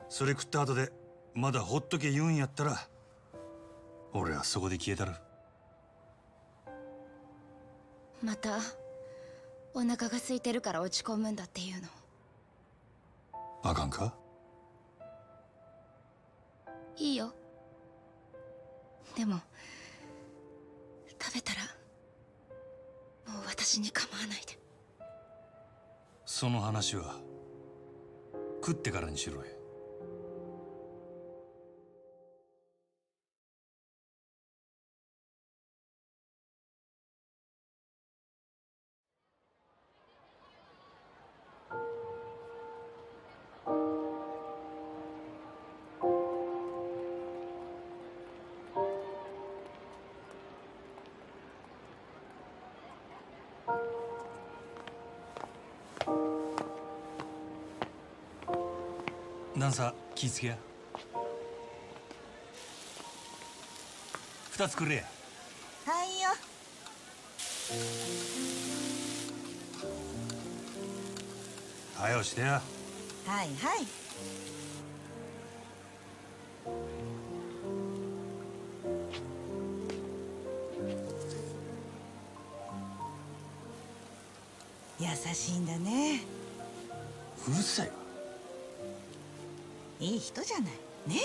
それ食った後でまだほっとけ言うんやったら俺はそこで消えたる。またお腹が空いてるから落ち込むんだっていうの。あかんか？いいよ。でも食べたらもう私に構わないで。その話は食ってからにしろよ。段差気ぃつけや。ふたつくれや。はいよ。はよしてや。はいはい。優しいんだね。うるさいわ。いい人じゃないね。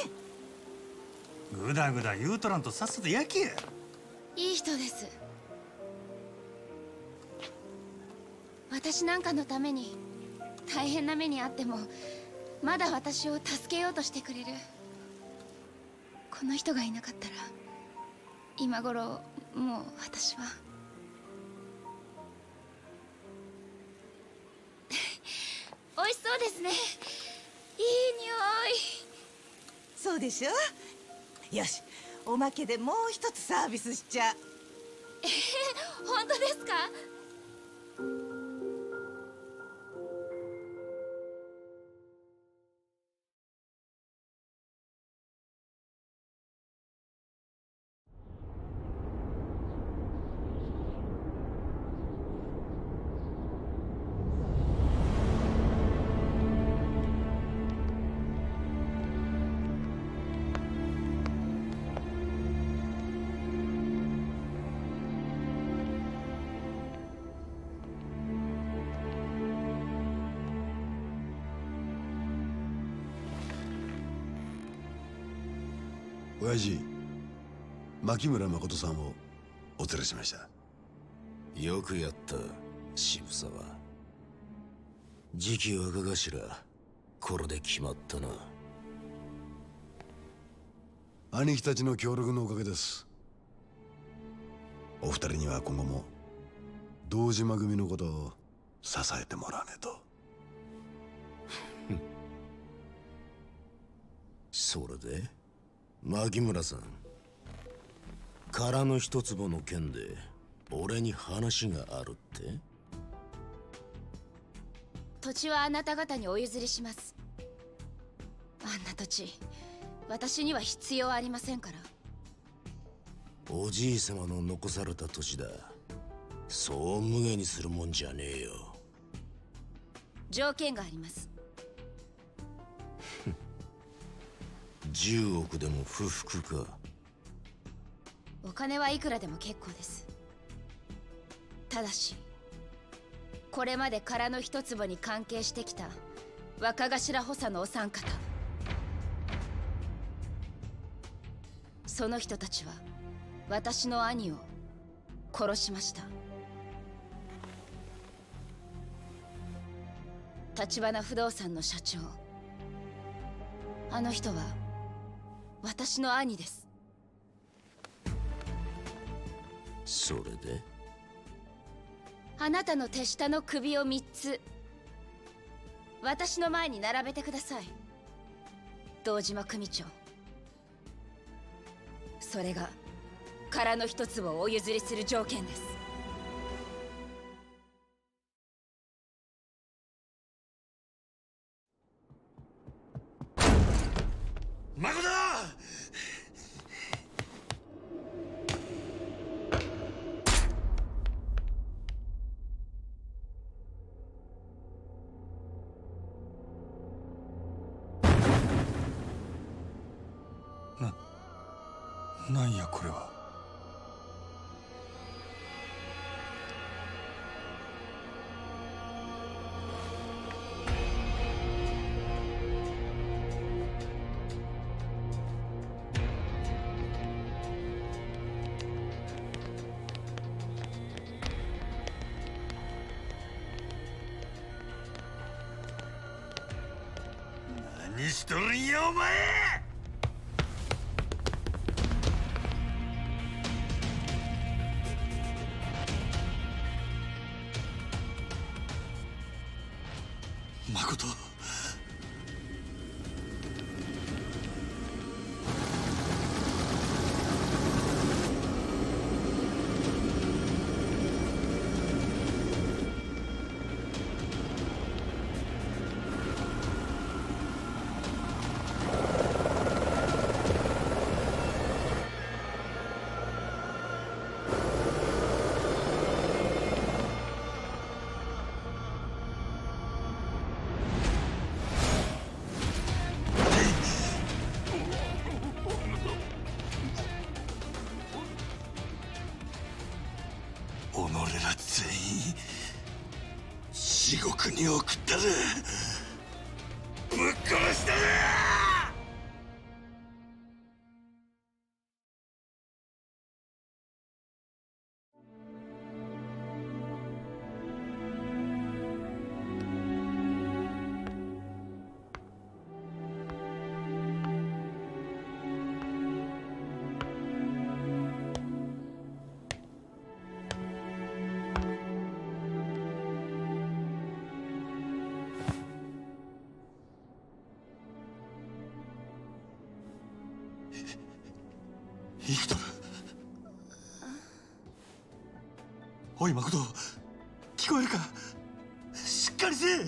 ぐだぐだ言うとらんとさっさと焼けや。いい人です。私なんかのために大変な目にあってもまだ私を助けようとしてくれる。この人がいなかったら今頃もう私は美味しそうですね。いい匂い。そうでしょ。よし、おまけでもう一つサービスしちゃう。えー、本当ですか？親父、牧村誠さんをお連れしました。よくやった、渋沢。次期若頭、これで決まったな。兄貴たちの協力のおかげです。お二人には今後も堂島組のことを支えてもらわねえと。それで牧村さんからの一坪の件で俺に話があるって？土地はあなた方にお譲りします。あんな土地私には必要ありませんから。おじい様の残された土地だ。そう無下にするもんじゃねえよ。条件があります。じゅうおくでも不服か。お金はいくらでも結構です。ただしこれまで殻の一坪に関係してきた若頭補佐のお三方、その人たちは私の兄を殺しました。橘不動産の社長、あの人は私の兄です。それであなたの手下の首をみっつ私の前に並べてください、堂島組長。それが殻の一つをお譲りする条件です。なんやこれは。何しとるんやお前。誠、地獄に送ったぜ。ぶっ殺したぜ。生きとる。おい誠、聞こえるか。しっかりせえ。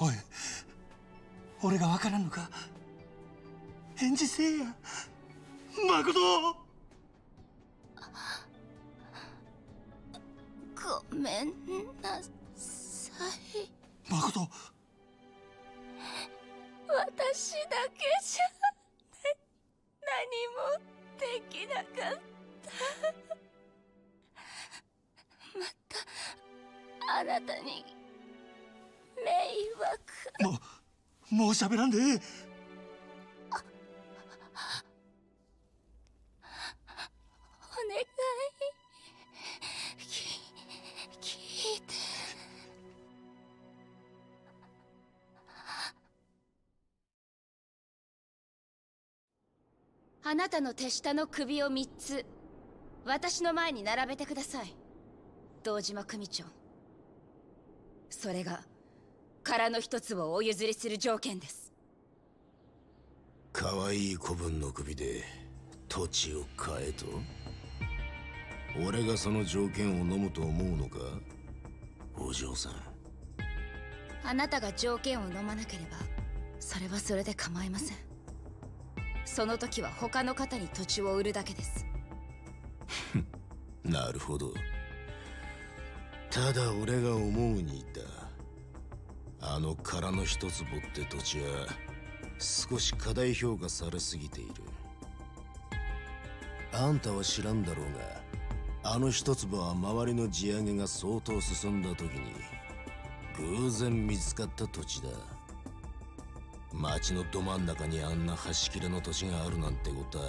おい、俺がわからんのか。返事せえや誠。ごめんなさい誠。私だけじゃ何もできなかった。またあなたに迷惑。ももうしゃべらんでええ。お願い聞いて。あなたの手下の首をみっつ私の前に並べてください、堂島組長。それが殻の一つをお譲りする条件です。かわいい子分の首で土地を買えと。俺がその条件を飲むと思うのかお嬢さん。あなたが条件を飲まなければそれはそれで構いません。その時は他の方に土地を売るだけです。なるほど。ただ俺が思うにだ。あの殻の一坪って土地は少し過大評価されすぎている。あんたは知らんだろうが、あの一坪は周りの地上げが相当進んだ時に偶然見つかった土地だ。町のど真ん中にあんな端切れの土地があるなんてことは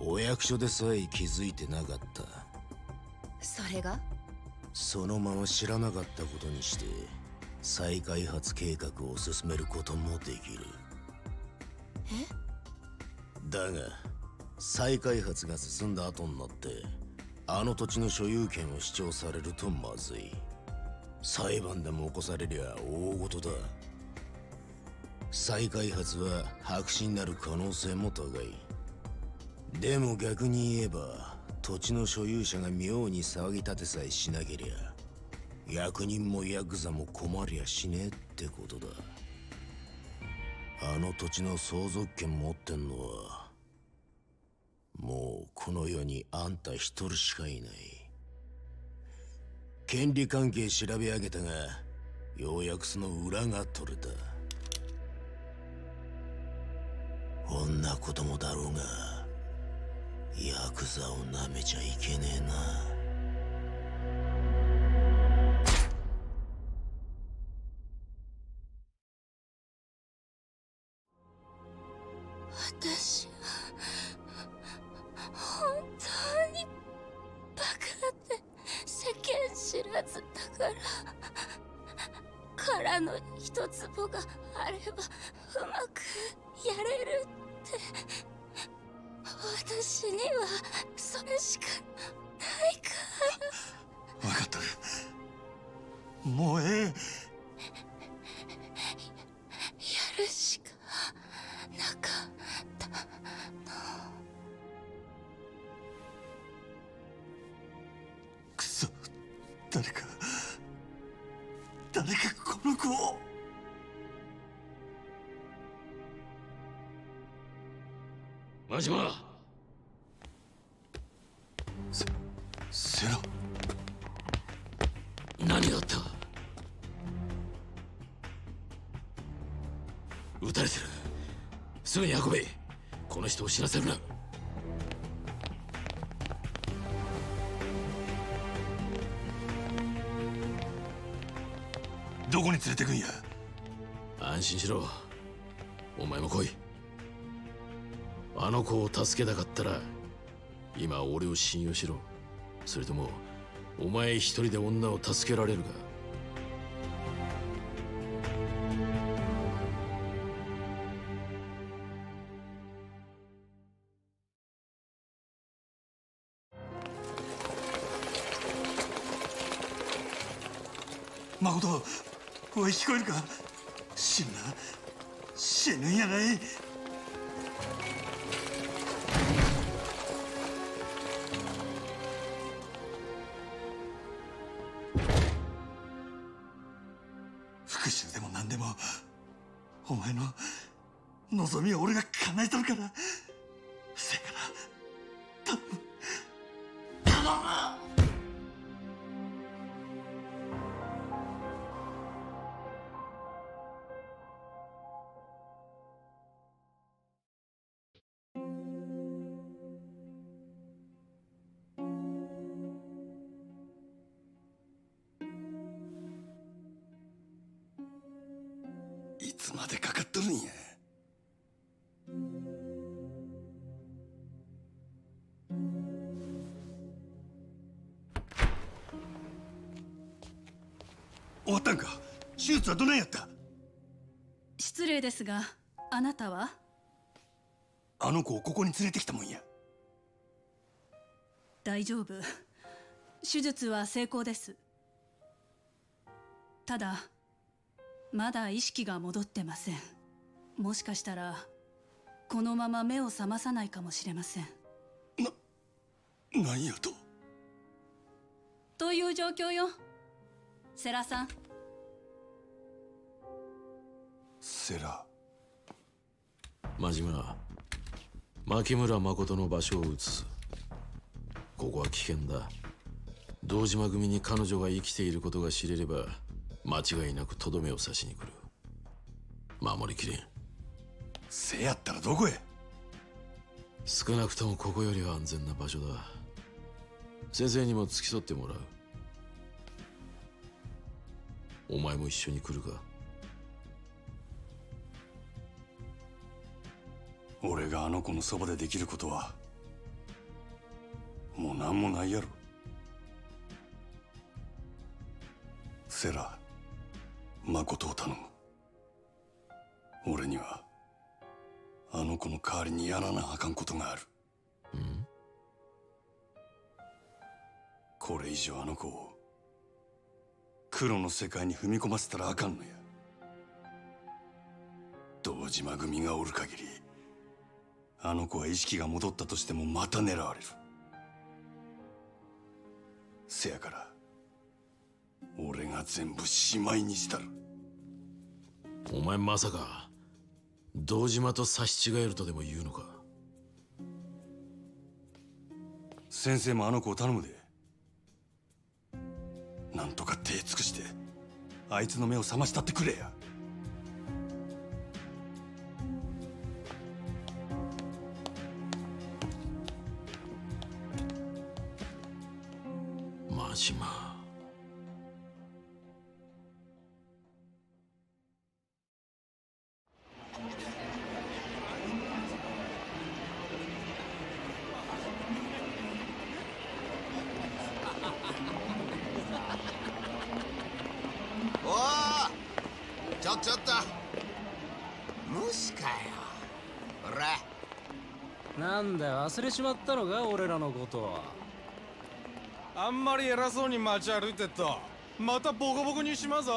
お役所でさえ気づいてなかった。それがそのまま知らなかったことにして再開発計画を進めることもできる。えだが再開発が進んだ後になってあの土地の所有権を主張されるとまずい。裁判でも起こされりゃ大事だ。再開発は白紙になる可能性も高い。でも逆に言えば土地の所有者が妙に騒ぎ立てさえしなけりゃ役人もヤクザも困りゃしねえってことだ。あの土地の相続権持ってんのはもうこの世にあんた一人しかいない。権利関係調べ上げたがようやくその裏が取れた。女子供だろうがヤクザをなめちゃいけねえな。私は本当にバカって世間知らずだから殻の一粒があればうまくやれるって私にはそれしかないから。分かった、もうええ。やるしかなかったの。くそ、誰か誰かこの子を。真島、せ、セロ、何があった。撃たれてる。すぐに運べ。この人を死なせるな。どこに連れてくんや。安心しろ、お前も来い。あの子を助けたかったら今俺を信用しろ。それともお前一人で女を助けられるか。誠、声聞こえるか。死ぬな、死ぬんやない。お前の望みを俺が叶えとるから。せやから頼む、頼む。いつまでかかっとるんや。終わったんか。手術はどないやった。失礼ですが、あなたは。あの子をここに連れてきたもんや。大丈夫、手術は成功です。ただまだ意識が戻ってません。もしかしたらこのまま目を覚まさないかもしれません。な、何やと。という状況よ、世良さん。世良。真島、牧村誠の場所を移す。ここは危険だ。堂島組に彼女が生きていることが知れれば間違いなくとどめを刺しに来る。守りきれん。せやったらどこへ。少なくともここよりは安全な場所だ。先生にも付き添ってもらう。お前も一緒に来るか。俺があの子のそばでできることはもう何もないやろ。セラ、誠を頼む。俺にはあの子の代わりにやらなあかんことがある。うん？これ以上あの子を黒の世界に踏み込ませたらあかんのや。堂島組がおる限りあの子は意識が戻ったとしてもまた狙われる。せやから俺が全部しまいにしたる。お前まさか堂島と差し違えるとでも言うのか。先生もあの子を頼むで。なんとか手尽くしてあいつの目を覚ましたってくれや。真島。なんだよ、忘れちまったのか俺らのこと。あんまり偉そうに街歩いてった、またボコボコにしまぞ。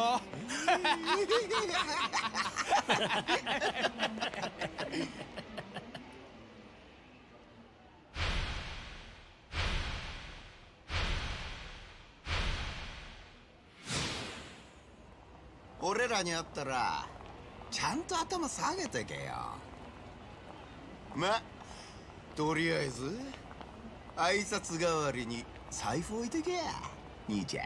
俺らに会ったらちゃんと頭下げてけよ。ま、とりあえず挨拶代わりに財布置いてけや、兄ちゃ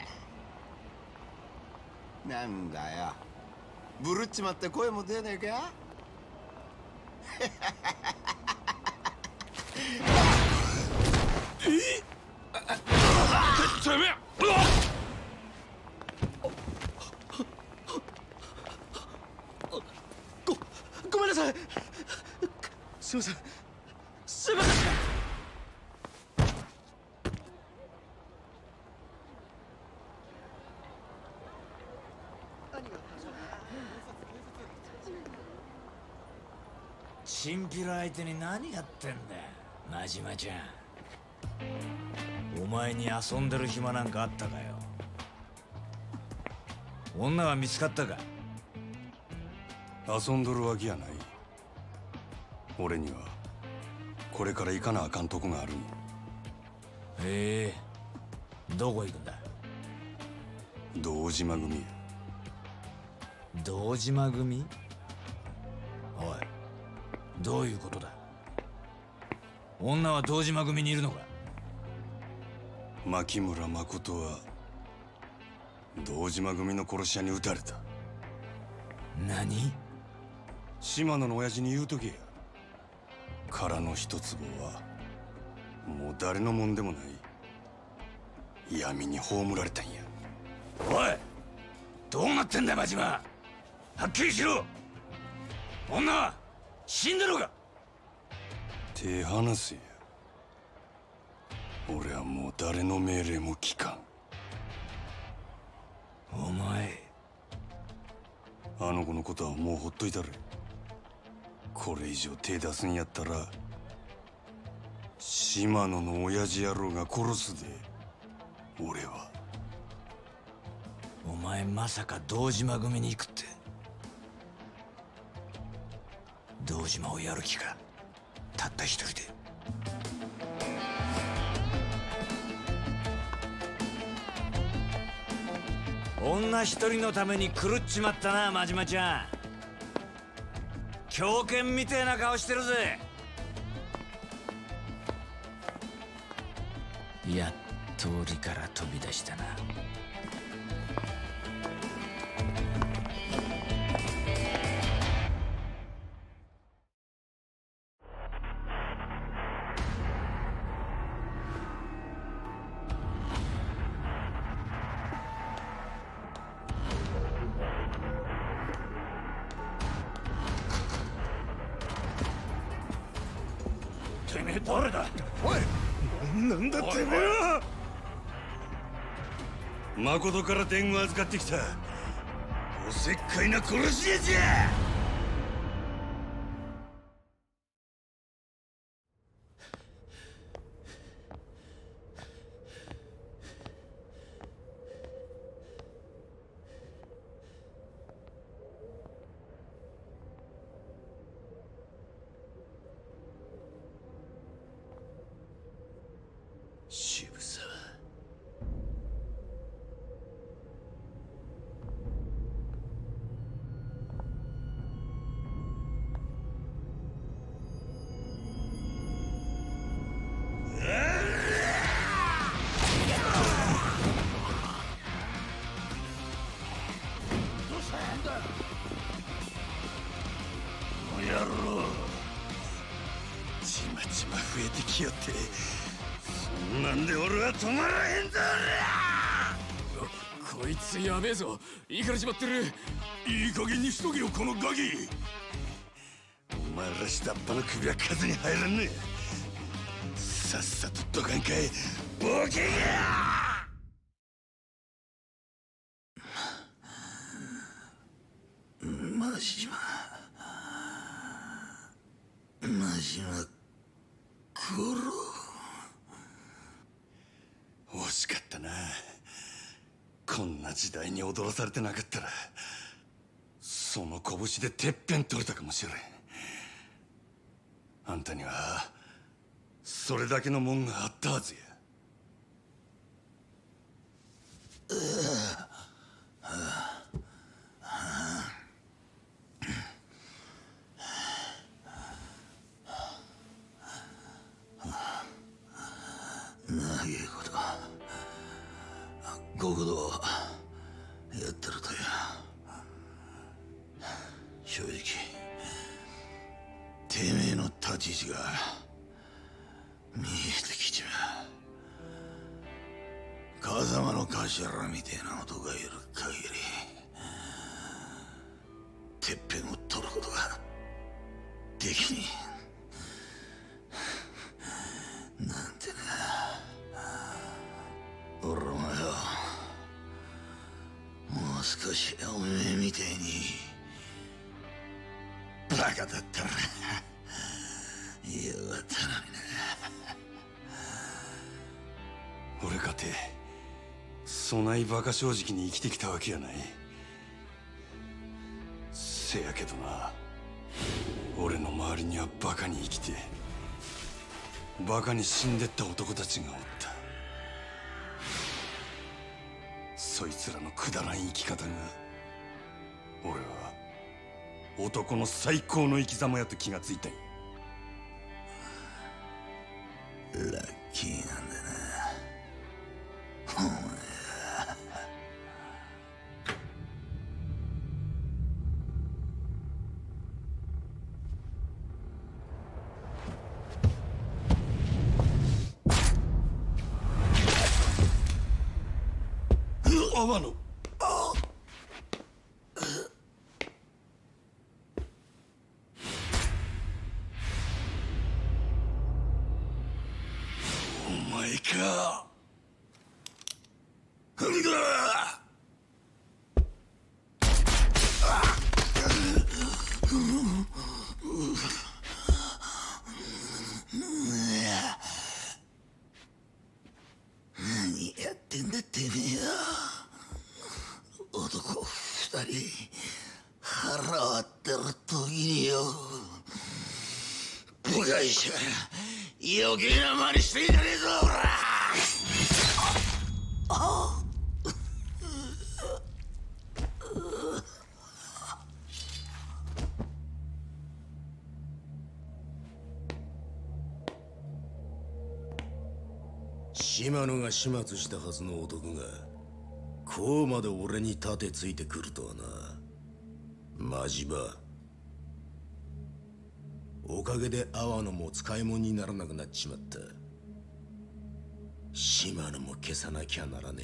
ん。なんだよ、ブルっちまって声も出ねえか。えっ、てめえ、ごめんなさい。すいません、すいません。チンピラ相手に何やってんだよ、真島ちゃん。お前に遊んでる暇なんかあったかよ。女は見つかったか。遊んどるわけやない。俺にはこれから行かなあかんとこがあるん。へえ、どこ行くんだ。堂島組。堂島組？おい、どういうことだ。女は堂島組にいるのか。牧村誠は堂島組の殺し屋に撃たれた。何？島野の親父に言うとけや。殻の一粒はもう誰のもんでもない、闇に葬られたんや。おい、どうなってんだ真島、はっきりしろ。女は死んだのか。手離せや。俺はもう誰の命令も聞かん。お前、あの子のことはもうほっといたる。これ以上手出すんやったら島野の親父野郎が殺すで。俺は。お前まさか堂島組に行くって。堂島をやる気か、たった一人で。女一人のために狂っちまったな真島ちゃん。狂犬みてえな顔してるぜ。やっと檻から飛び出したな。誰だ。おい、なんだってめえは。誠から伝言預かってきたおせっかいな殺し屋じゃ。よってそんなんで俺は止まらへんぞ。こいつやべえぞ、いいからしまってる。いい加減にしとけよこのガキ。お前ら下っ端の首は数に入らんねえ。さっさとドカンかいボケや。真島、真島おろ惜しかったな。こんな時代に踊らされてなかったらその拳でてっぺん取れたかもしれん。あんたにはそれだけのもんがあったはずや。長いこと極道やってるとや、正直てめえの立ち位置が見えてきちまう。風間の頭みてえな男がいる限りてっぺんを取ることができねえなんてな。俺もよ、もう少しおめえみてえにバカだったらよかったのにな。俺かてそないバカ正直に生きてきたわけやない。せやけどな、俺の周りにはバカに生きてバカに死んでった男たちがおった。そいつらのくだらん生き方が俺は男の最高の生き様やと気がついたんや。ラッキーなんだなお前。天野、あお前かフミだ。何やってんだてめえよ。男二人腹割ってる時によ、部外者余計な真似していかねえぞおら。あっ島野が始末したはずの男がこうまで俺に盾てついてくるとはな。マジバ、おかげで阿波野も使い物にならなくなっちまった。島野も消さなきゃならね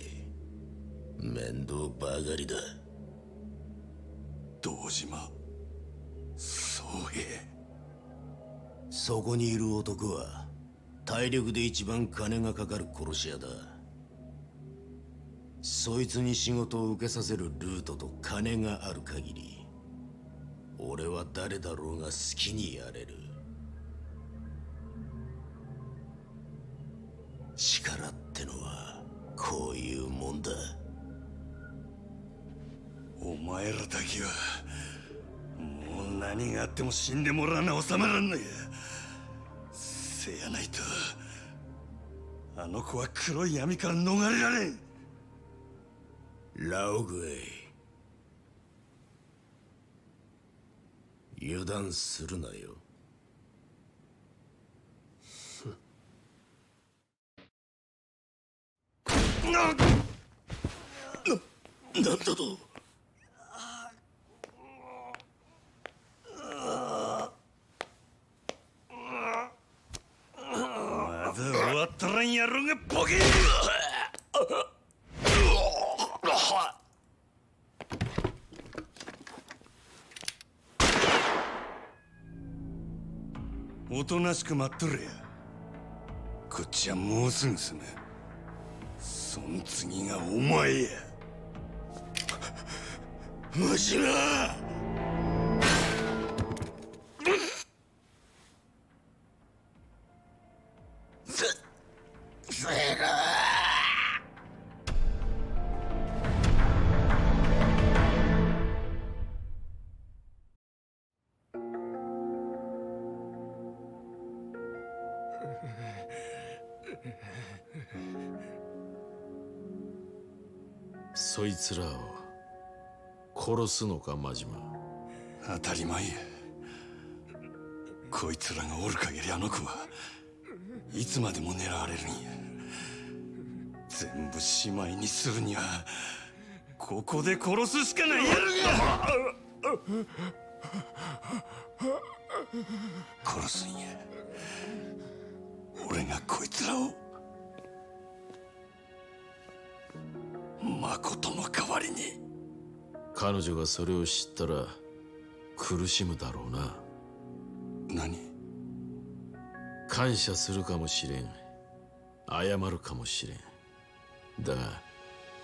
え。面倒ばかりだ。堂島宗平、そこにいる男は体力で一番金がかかる殺し屋だ。そいつに仕事を受けさせるルートと金がある限り、俺は誰だろうが好きにやれる。力ってのはこういうもんだ。お前らだけはもう何があっても死んでもらわな収まらんのや。せやないとあの子は黒い闇から逃れられん。ラオグエイ、油断するなよ。な、な、なんだと。まだ終わったらんやろがボケー。おとなしく待っとれや。こっちはもうすぐ済む。そん次がお前や。マジか。そいつらを殺すのか、真島。当たり前や。こいつらがおる限りあの子はいつまでも狙われるんや。全部しまいにするにはここで殺すしかないやるんや。殺すんや。俺がこいつらを。誠の代わりに。彼女がそれを知ったら苦しむだろうな。何？感謝するかもしれん。謝るかもしれん。だが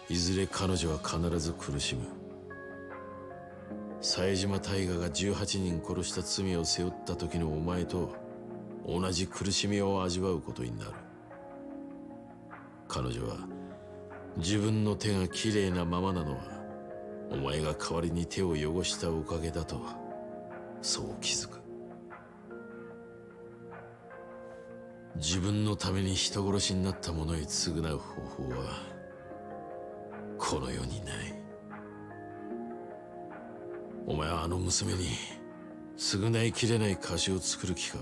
いずれ彼女は必ず苦しむ。冴島大我がじゅうはちにん殺した罪を背負った時のお前と同じ苦しみを味わうことになる。彼女は自分の手がきれいなままなのはお前が代わりに手を汚したおかげだとそう気づく。自分のために人殺しになった者へ償う方法はこの世にない。お前はあの娘に償いきれない貸しを作る気か。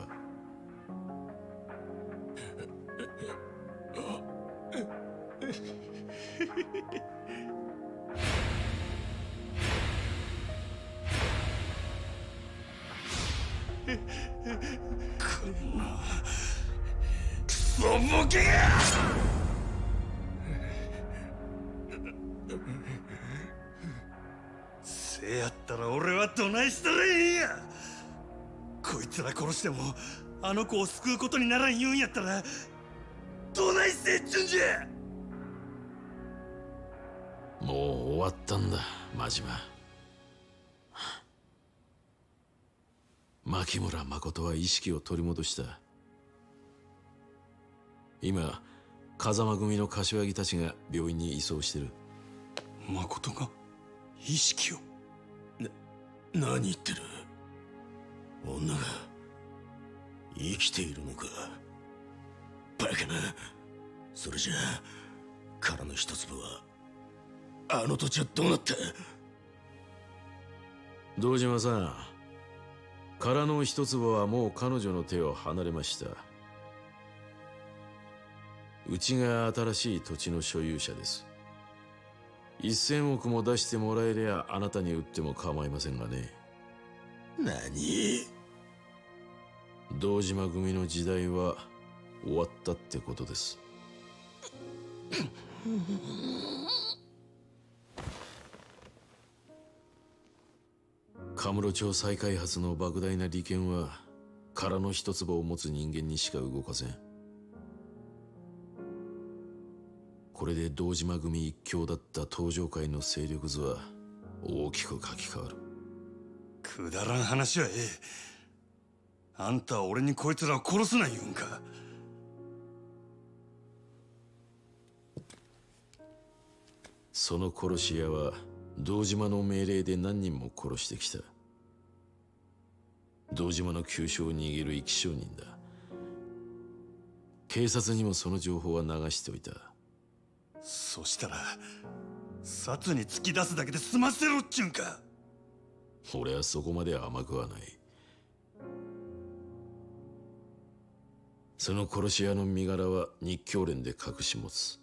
せやったら俺はどないしたらいいんや。こいつら殺してもあの子を救うことにならん言うんやったらどないしてっちゅんじゃ。もう終わったんだ、真島。牧村誠は意識を取り戻した。今、風間組の柏木たちが病院に移送してる。誠が意識を。な、何言ってる。女が生きているのか。バカな。それじゃあ殻の一粒はあの土地はどうなった。堂島さん、殻の一粒はもう彼女の手を離れました。うちが新しい土地の所有者です。せんおくも出してもらえりゃあなたに売っても構いませんがね。何？堂島組の時代は終わったってことです。神室町再開発の莫大な利権は殻の一粒を持つ人間にしか動かせん。これで堂島組一強だった東上界の勢力図は大きく書き換わる。くだらん話はええ。あんたは俺にこいつらを殺すな言うんか。その殺し屋は堂島の命令で何人も殺してきた。堂島の急所を握る生き証人だ。警察にもその情報は流しておいた。そしたら殺に突き出すだけで済ませろっちゅうんか。俺はそこまで甘くはない。その殺し屋の身柄は日教連で隠し持つ。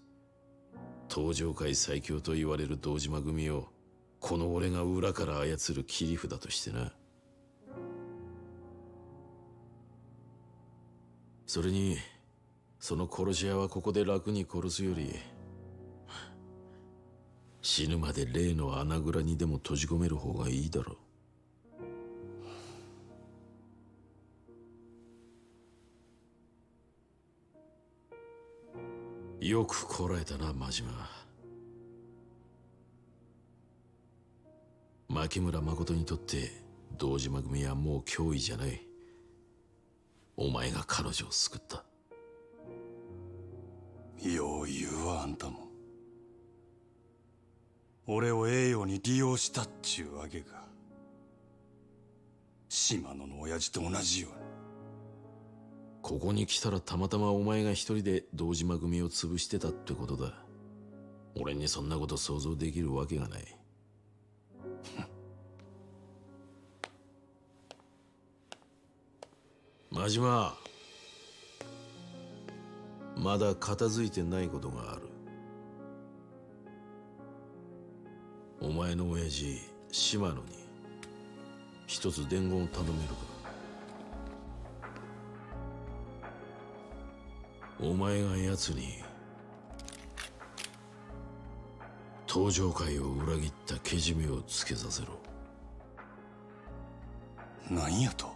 東上界最強と言われる堂島組をこの俺が裏から操る切り札としてな。それにその殺し屋はここで楽に殺すより死ぬまで例の穴蔵にでも閉じ込める方がいいだろう。よくこらえたな、真島。牧村誠にとって堂島組はもう脅威じゃない。お前が彼女を救った。よう言うわ、あんたも。俺を栄養に利用したっちゅうわけか。島野の親父と同じように。ここに来たらたまたまお前が一人で堂島組を潰してたってことだ。俺にそんなこと想像できるわけがない。真島、まだ片付いてないことがある。お前の親父、島野に一つ伝言を頼めるか。お前が奴に東条会を裏切ったけじめをつけさせろ。何やと。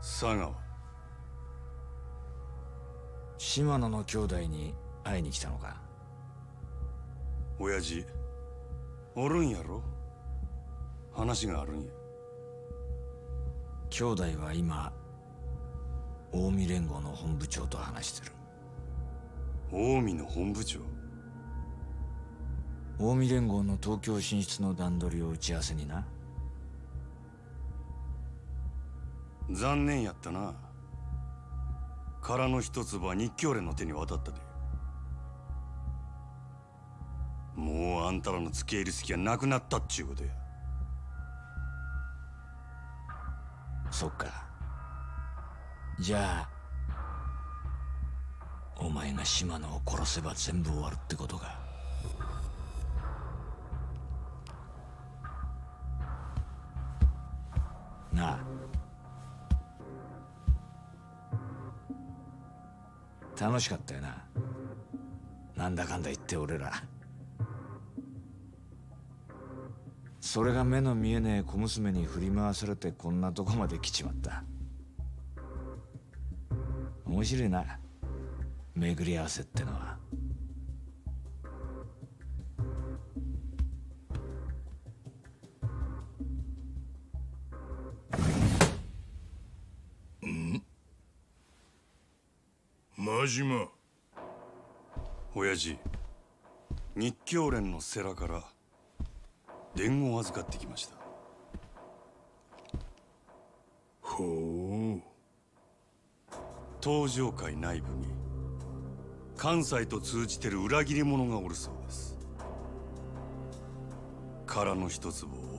佐川、島野の兄弟に会いに来たのか。親父おるんやろ、話があるんや。兄弟は今近江連合の本部長と話してる。近江の本部長。近江連合の東京進出の段取りを打ち合わせにな。残念やったな、殻の一つは日教連の手に渡ったで。もうあんたらの付け入る隙はなくなったっちゅうことや。そっか。じゃあお前が島野を殺せば全部終わるってことか。なあ、楽しかったよな、なんだかんだ言って俺ら。それが目の見えねえ小娘に振り回されてこんなとこまで来ちまった。面白いな、巡り合わせってのは。ん？真島。親父、日教連の世良から伝言を預かってきました。ほう。東条会内部に関西と通じてる裏切り者がおるそうです。殻の一粒を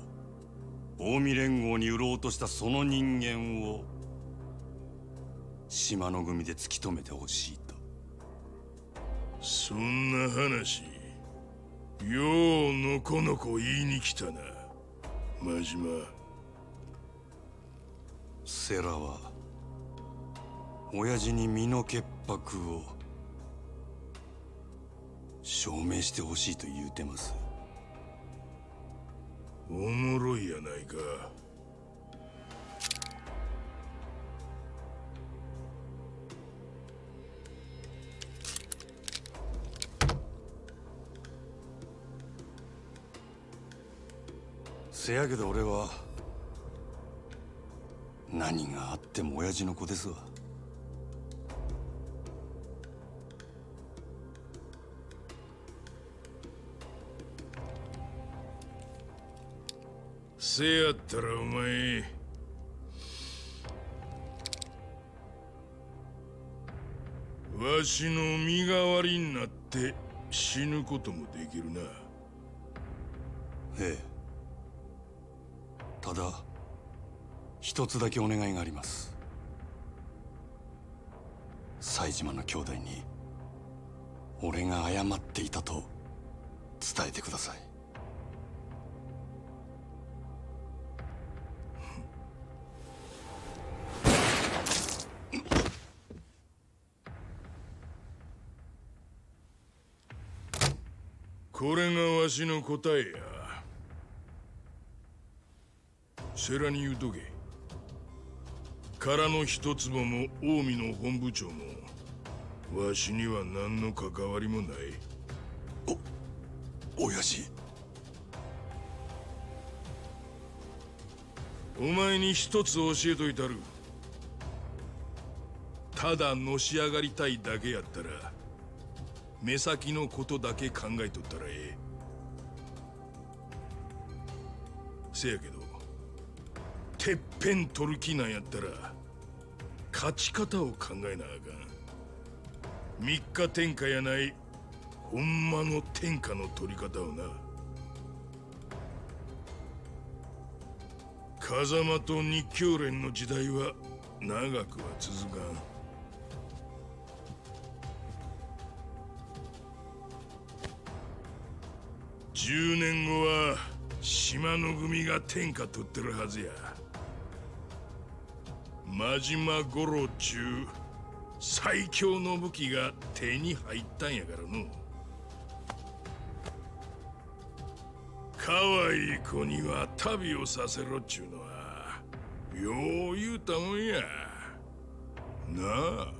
近江連合に売ろうとしたその人間を島野組で突き止めてほしいと。そんな話ようのこのこ言いに来たな、真島。世良は親父に身の潔白を証明してほしいと言うてます。おもろいやないか。せやけど俺は何があっても親父の子ですわ。せやったらお前わしの身代わりになって死ぬこともできるな。ええ、ただ一つだけお願いがあります。西島の兄弟に俺が謝っていたと伝えてください。これがわしの答えや。世良に言うとけ。殻の一粒も近江の本部長もわしには何の関わりもない。お親父、お前に一つ教えといたる。ただのし上がりたいだけやったら目先のことだけ考えとったらええ。せやけどてっぺん取る気なんやったら勝ち方を考えなあかん。三日天下やないほんまの天下の取り方をな。風間と日教連の時代は長くは続かん。じゅうねんごは島の組が天下取ってるはずや。真島五郎中最強の武器が手に入ったんやからの。可愛い子には旅をさせろっちゅうのはよう言うたもんやなあ、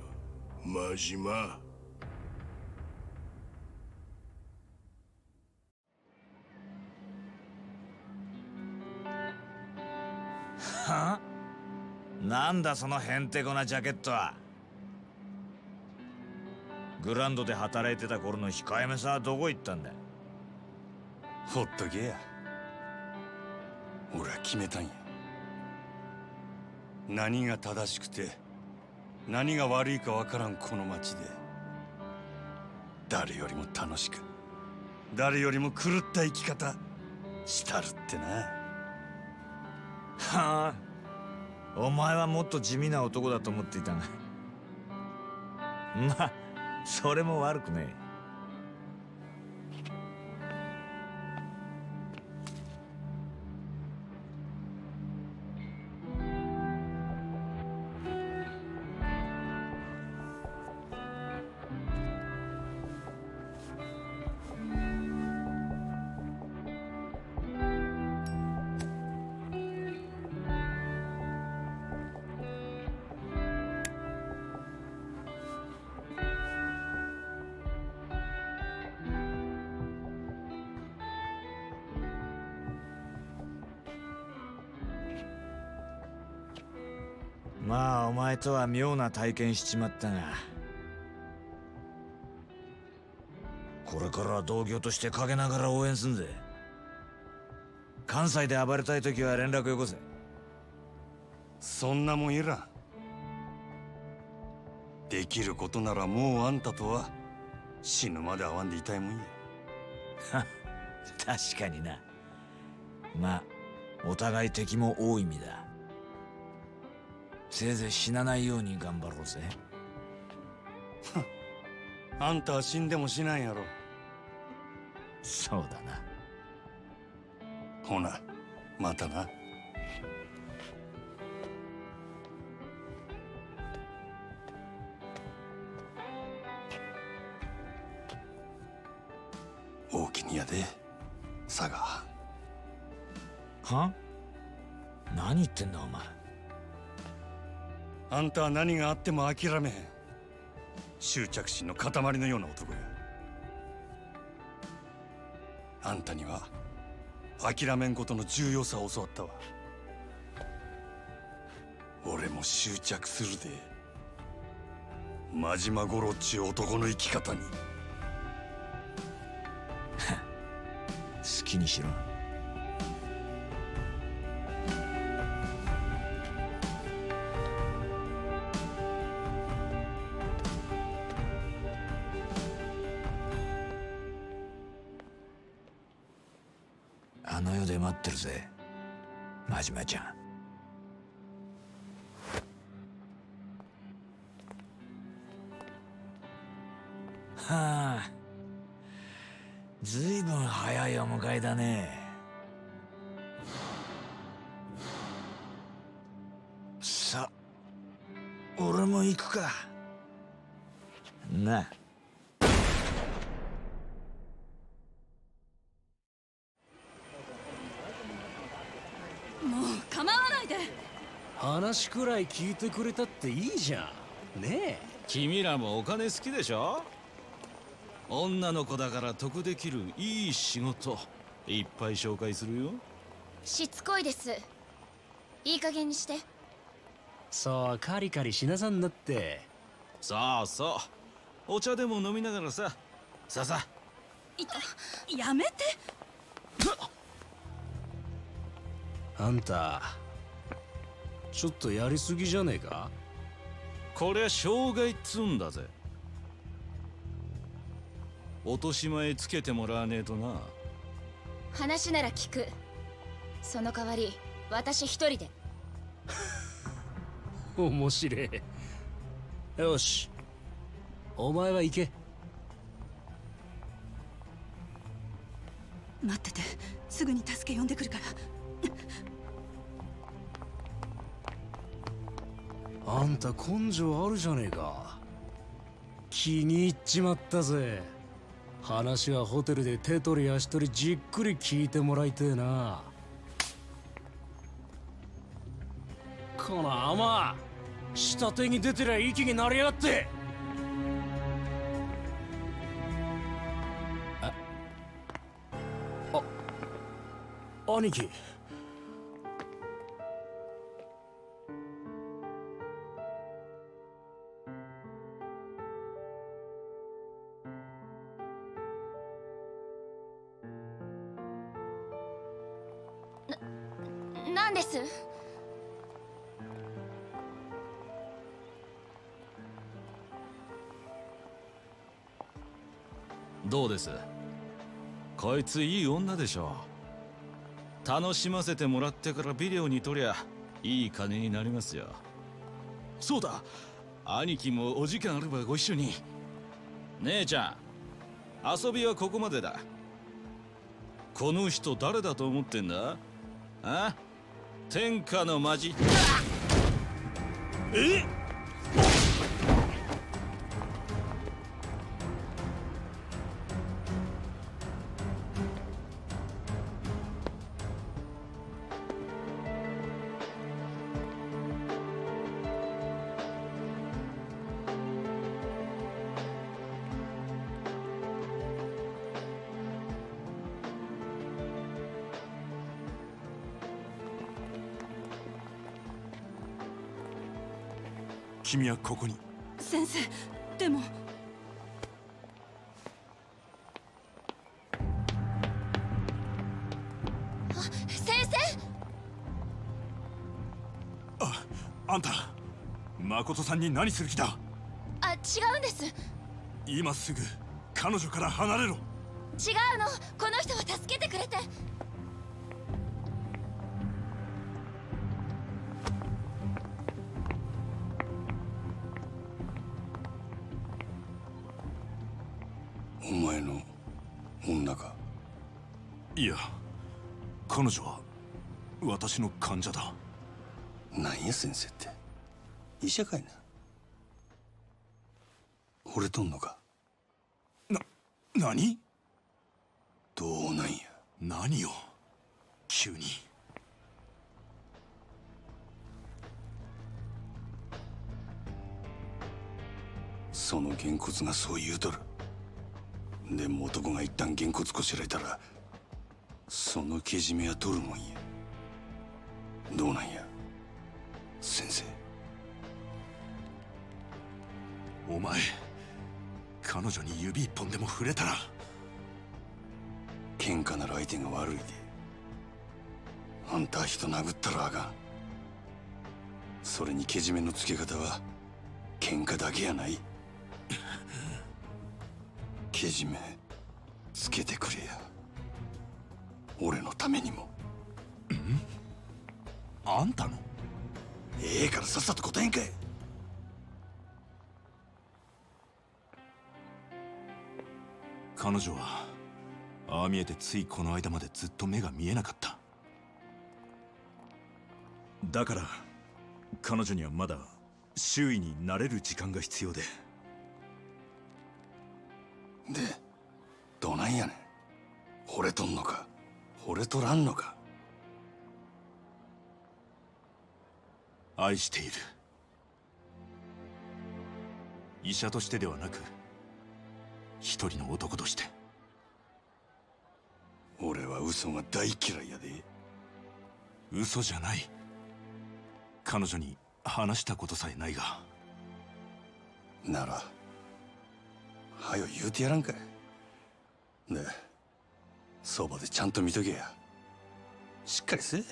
真島。はなんだそのへんてこなジャケットは。グランドで働いてた頃の控えめさはどこ行ったんだ。ほっとけや。俺は決めたんや。何が正しくて何が悪いかわからんこの町で誰よりも楽しく誰よりも狂った生き方したるってな。はあ、お前はもっと地味な男だと思っていたがまあそれも悪くねえ。まあお前とは妙な体験しちまったが、これからは同業として陰ながら応援すんぜ。関西で暴れたい時は連絡よこせ。そんなもんいらん。できることならもうあんたとは死ぬまで会わんでいたいもんや。確かにな。まあお互い敵も多い身だ。せいぜい死なないように頑張ろうぜ。あんたは死んでもしないやろ。そうだな。ほなまたな。大きにやで佐賀。は？何言ってんだお前。あんたは何があっても諦めへん執着心の塊のような男や。あんたには諦めんことの重要さを教わったわ。俺も執着するで真島五郎っちゅう男の生き方に。好きにしろ。あの世で待ってるぜ、真島ちゃん。はあ、ずいぶん早いお迎えだね。さ、俺も行くか。なあ。話くらい聞いてくれたっていいじゃんねえ。君らもお金好きでしょ。女の子だから得できるいい仕事いっぱい紹介するよ。しつこいです。いい加減にして。そうカリカリしなさんなって。そうそう、お茶でも飲みながらさ。さあさあ。いやめて。あんたちょっとやりすぎじゃねえか。これは障害っつうんだぜ。落とし前つけてもらわねえとな。話なら聞く。その代わり私一人で。面白い。よし、お前は行け。待ってて、すぐに助け呼んでくるから。あんた根性あるじゃねえか。気に入っちまったぜ。話はホテルで手取り足取りじっくり聞いてもらいてえな。この甘い下手に出てりゃ息になりやがって。ああ、兄貴。な、なんです？どうです？こいついい女でしょ。楽しませてもらってからビデオに撮りゃいい金になりますよ。そうだ、兄貴もお時間あればご一緒に。姉ちゃん、遊びはここまでだ。この人誰だと思ってんだ？あ？天下のマジ。えっ？君はここに。先生、でもあ、先生。あ、あんた誠さんに何する気だ。あ、違うんです。今すぐ彼女から離れろ。違うの、この人を助けてくれて。お前の女か。いや、彼女は私の患者だ。何や先生って、医者かいな。惚れとんのかな。何どうなんや。何よ急に。そのげんこつがそう言うとる。でも男が一旦げんこつこしられたらそのけじめは取るもんや。どうなんや先生。お前、彼女に指一本でも触れたら。喧嘩なら相手が悪いで。あんた人殴ったらあかん。それにけじめのつけ方は喧嘩だけやない。けじめつけてくれや、俺のためにも。ん？あんたの？ええからさっさと答えんかい。彼女はああ見えてついこの間までずっと目が見えなかった。だから彼女にはまだ周囲に慣れる時間が必要で。で、どないやねん。惚れとんのか惚れとらんのか。愛している。医者としてではなく一人の男として。俺は嘘が大嫌いやで。嘘じゃない。彼女に話したことさえないが。ならはよ言うてやらんかい。でそばでちゃんと見とけや。しっかりせえ。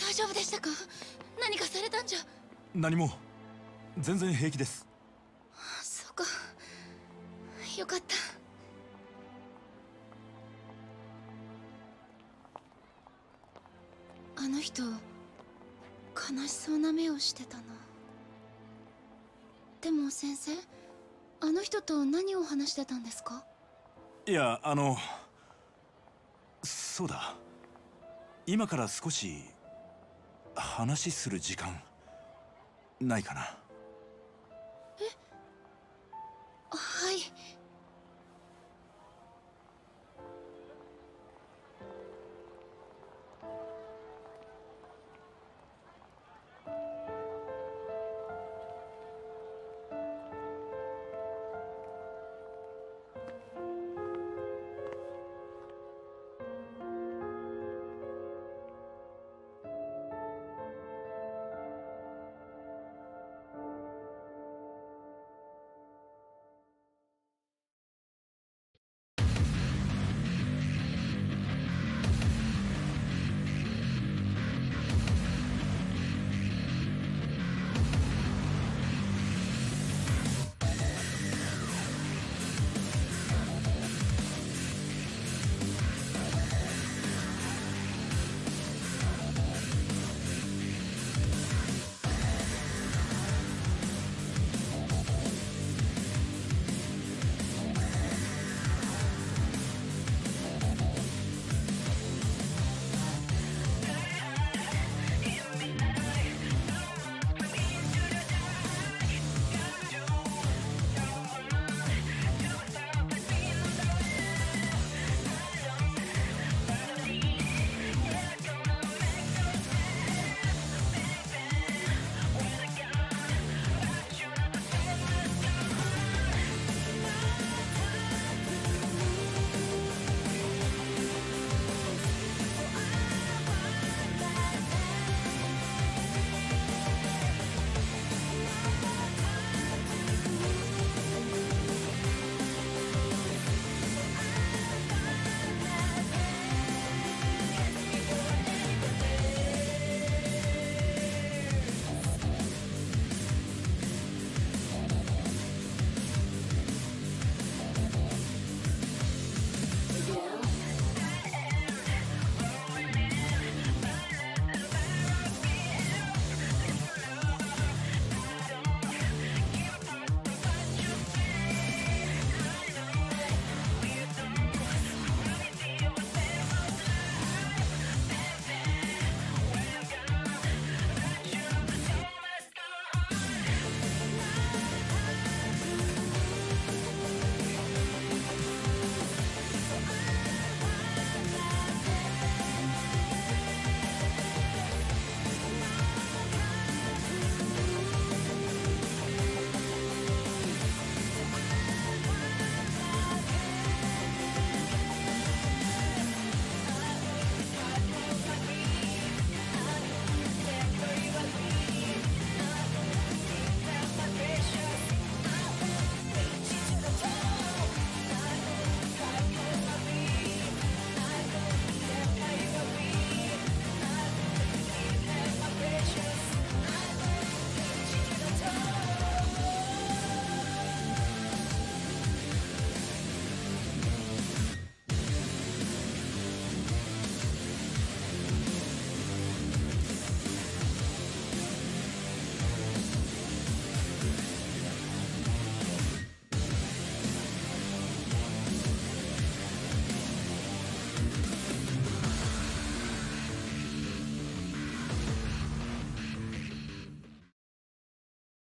大丈夫でしたか？何かされたんじゃ。何も、全然平気です。そうか、よかった。あの人、悲しそうな目をしてたな。でも先生、あの人と何を話してたんですか？いや、あの、そうだ、今から少し話する時間ないかな。え、はい。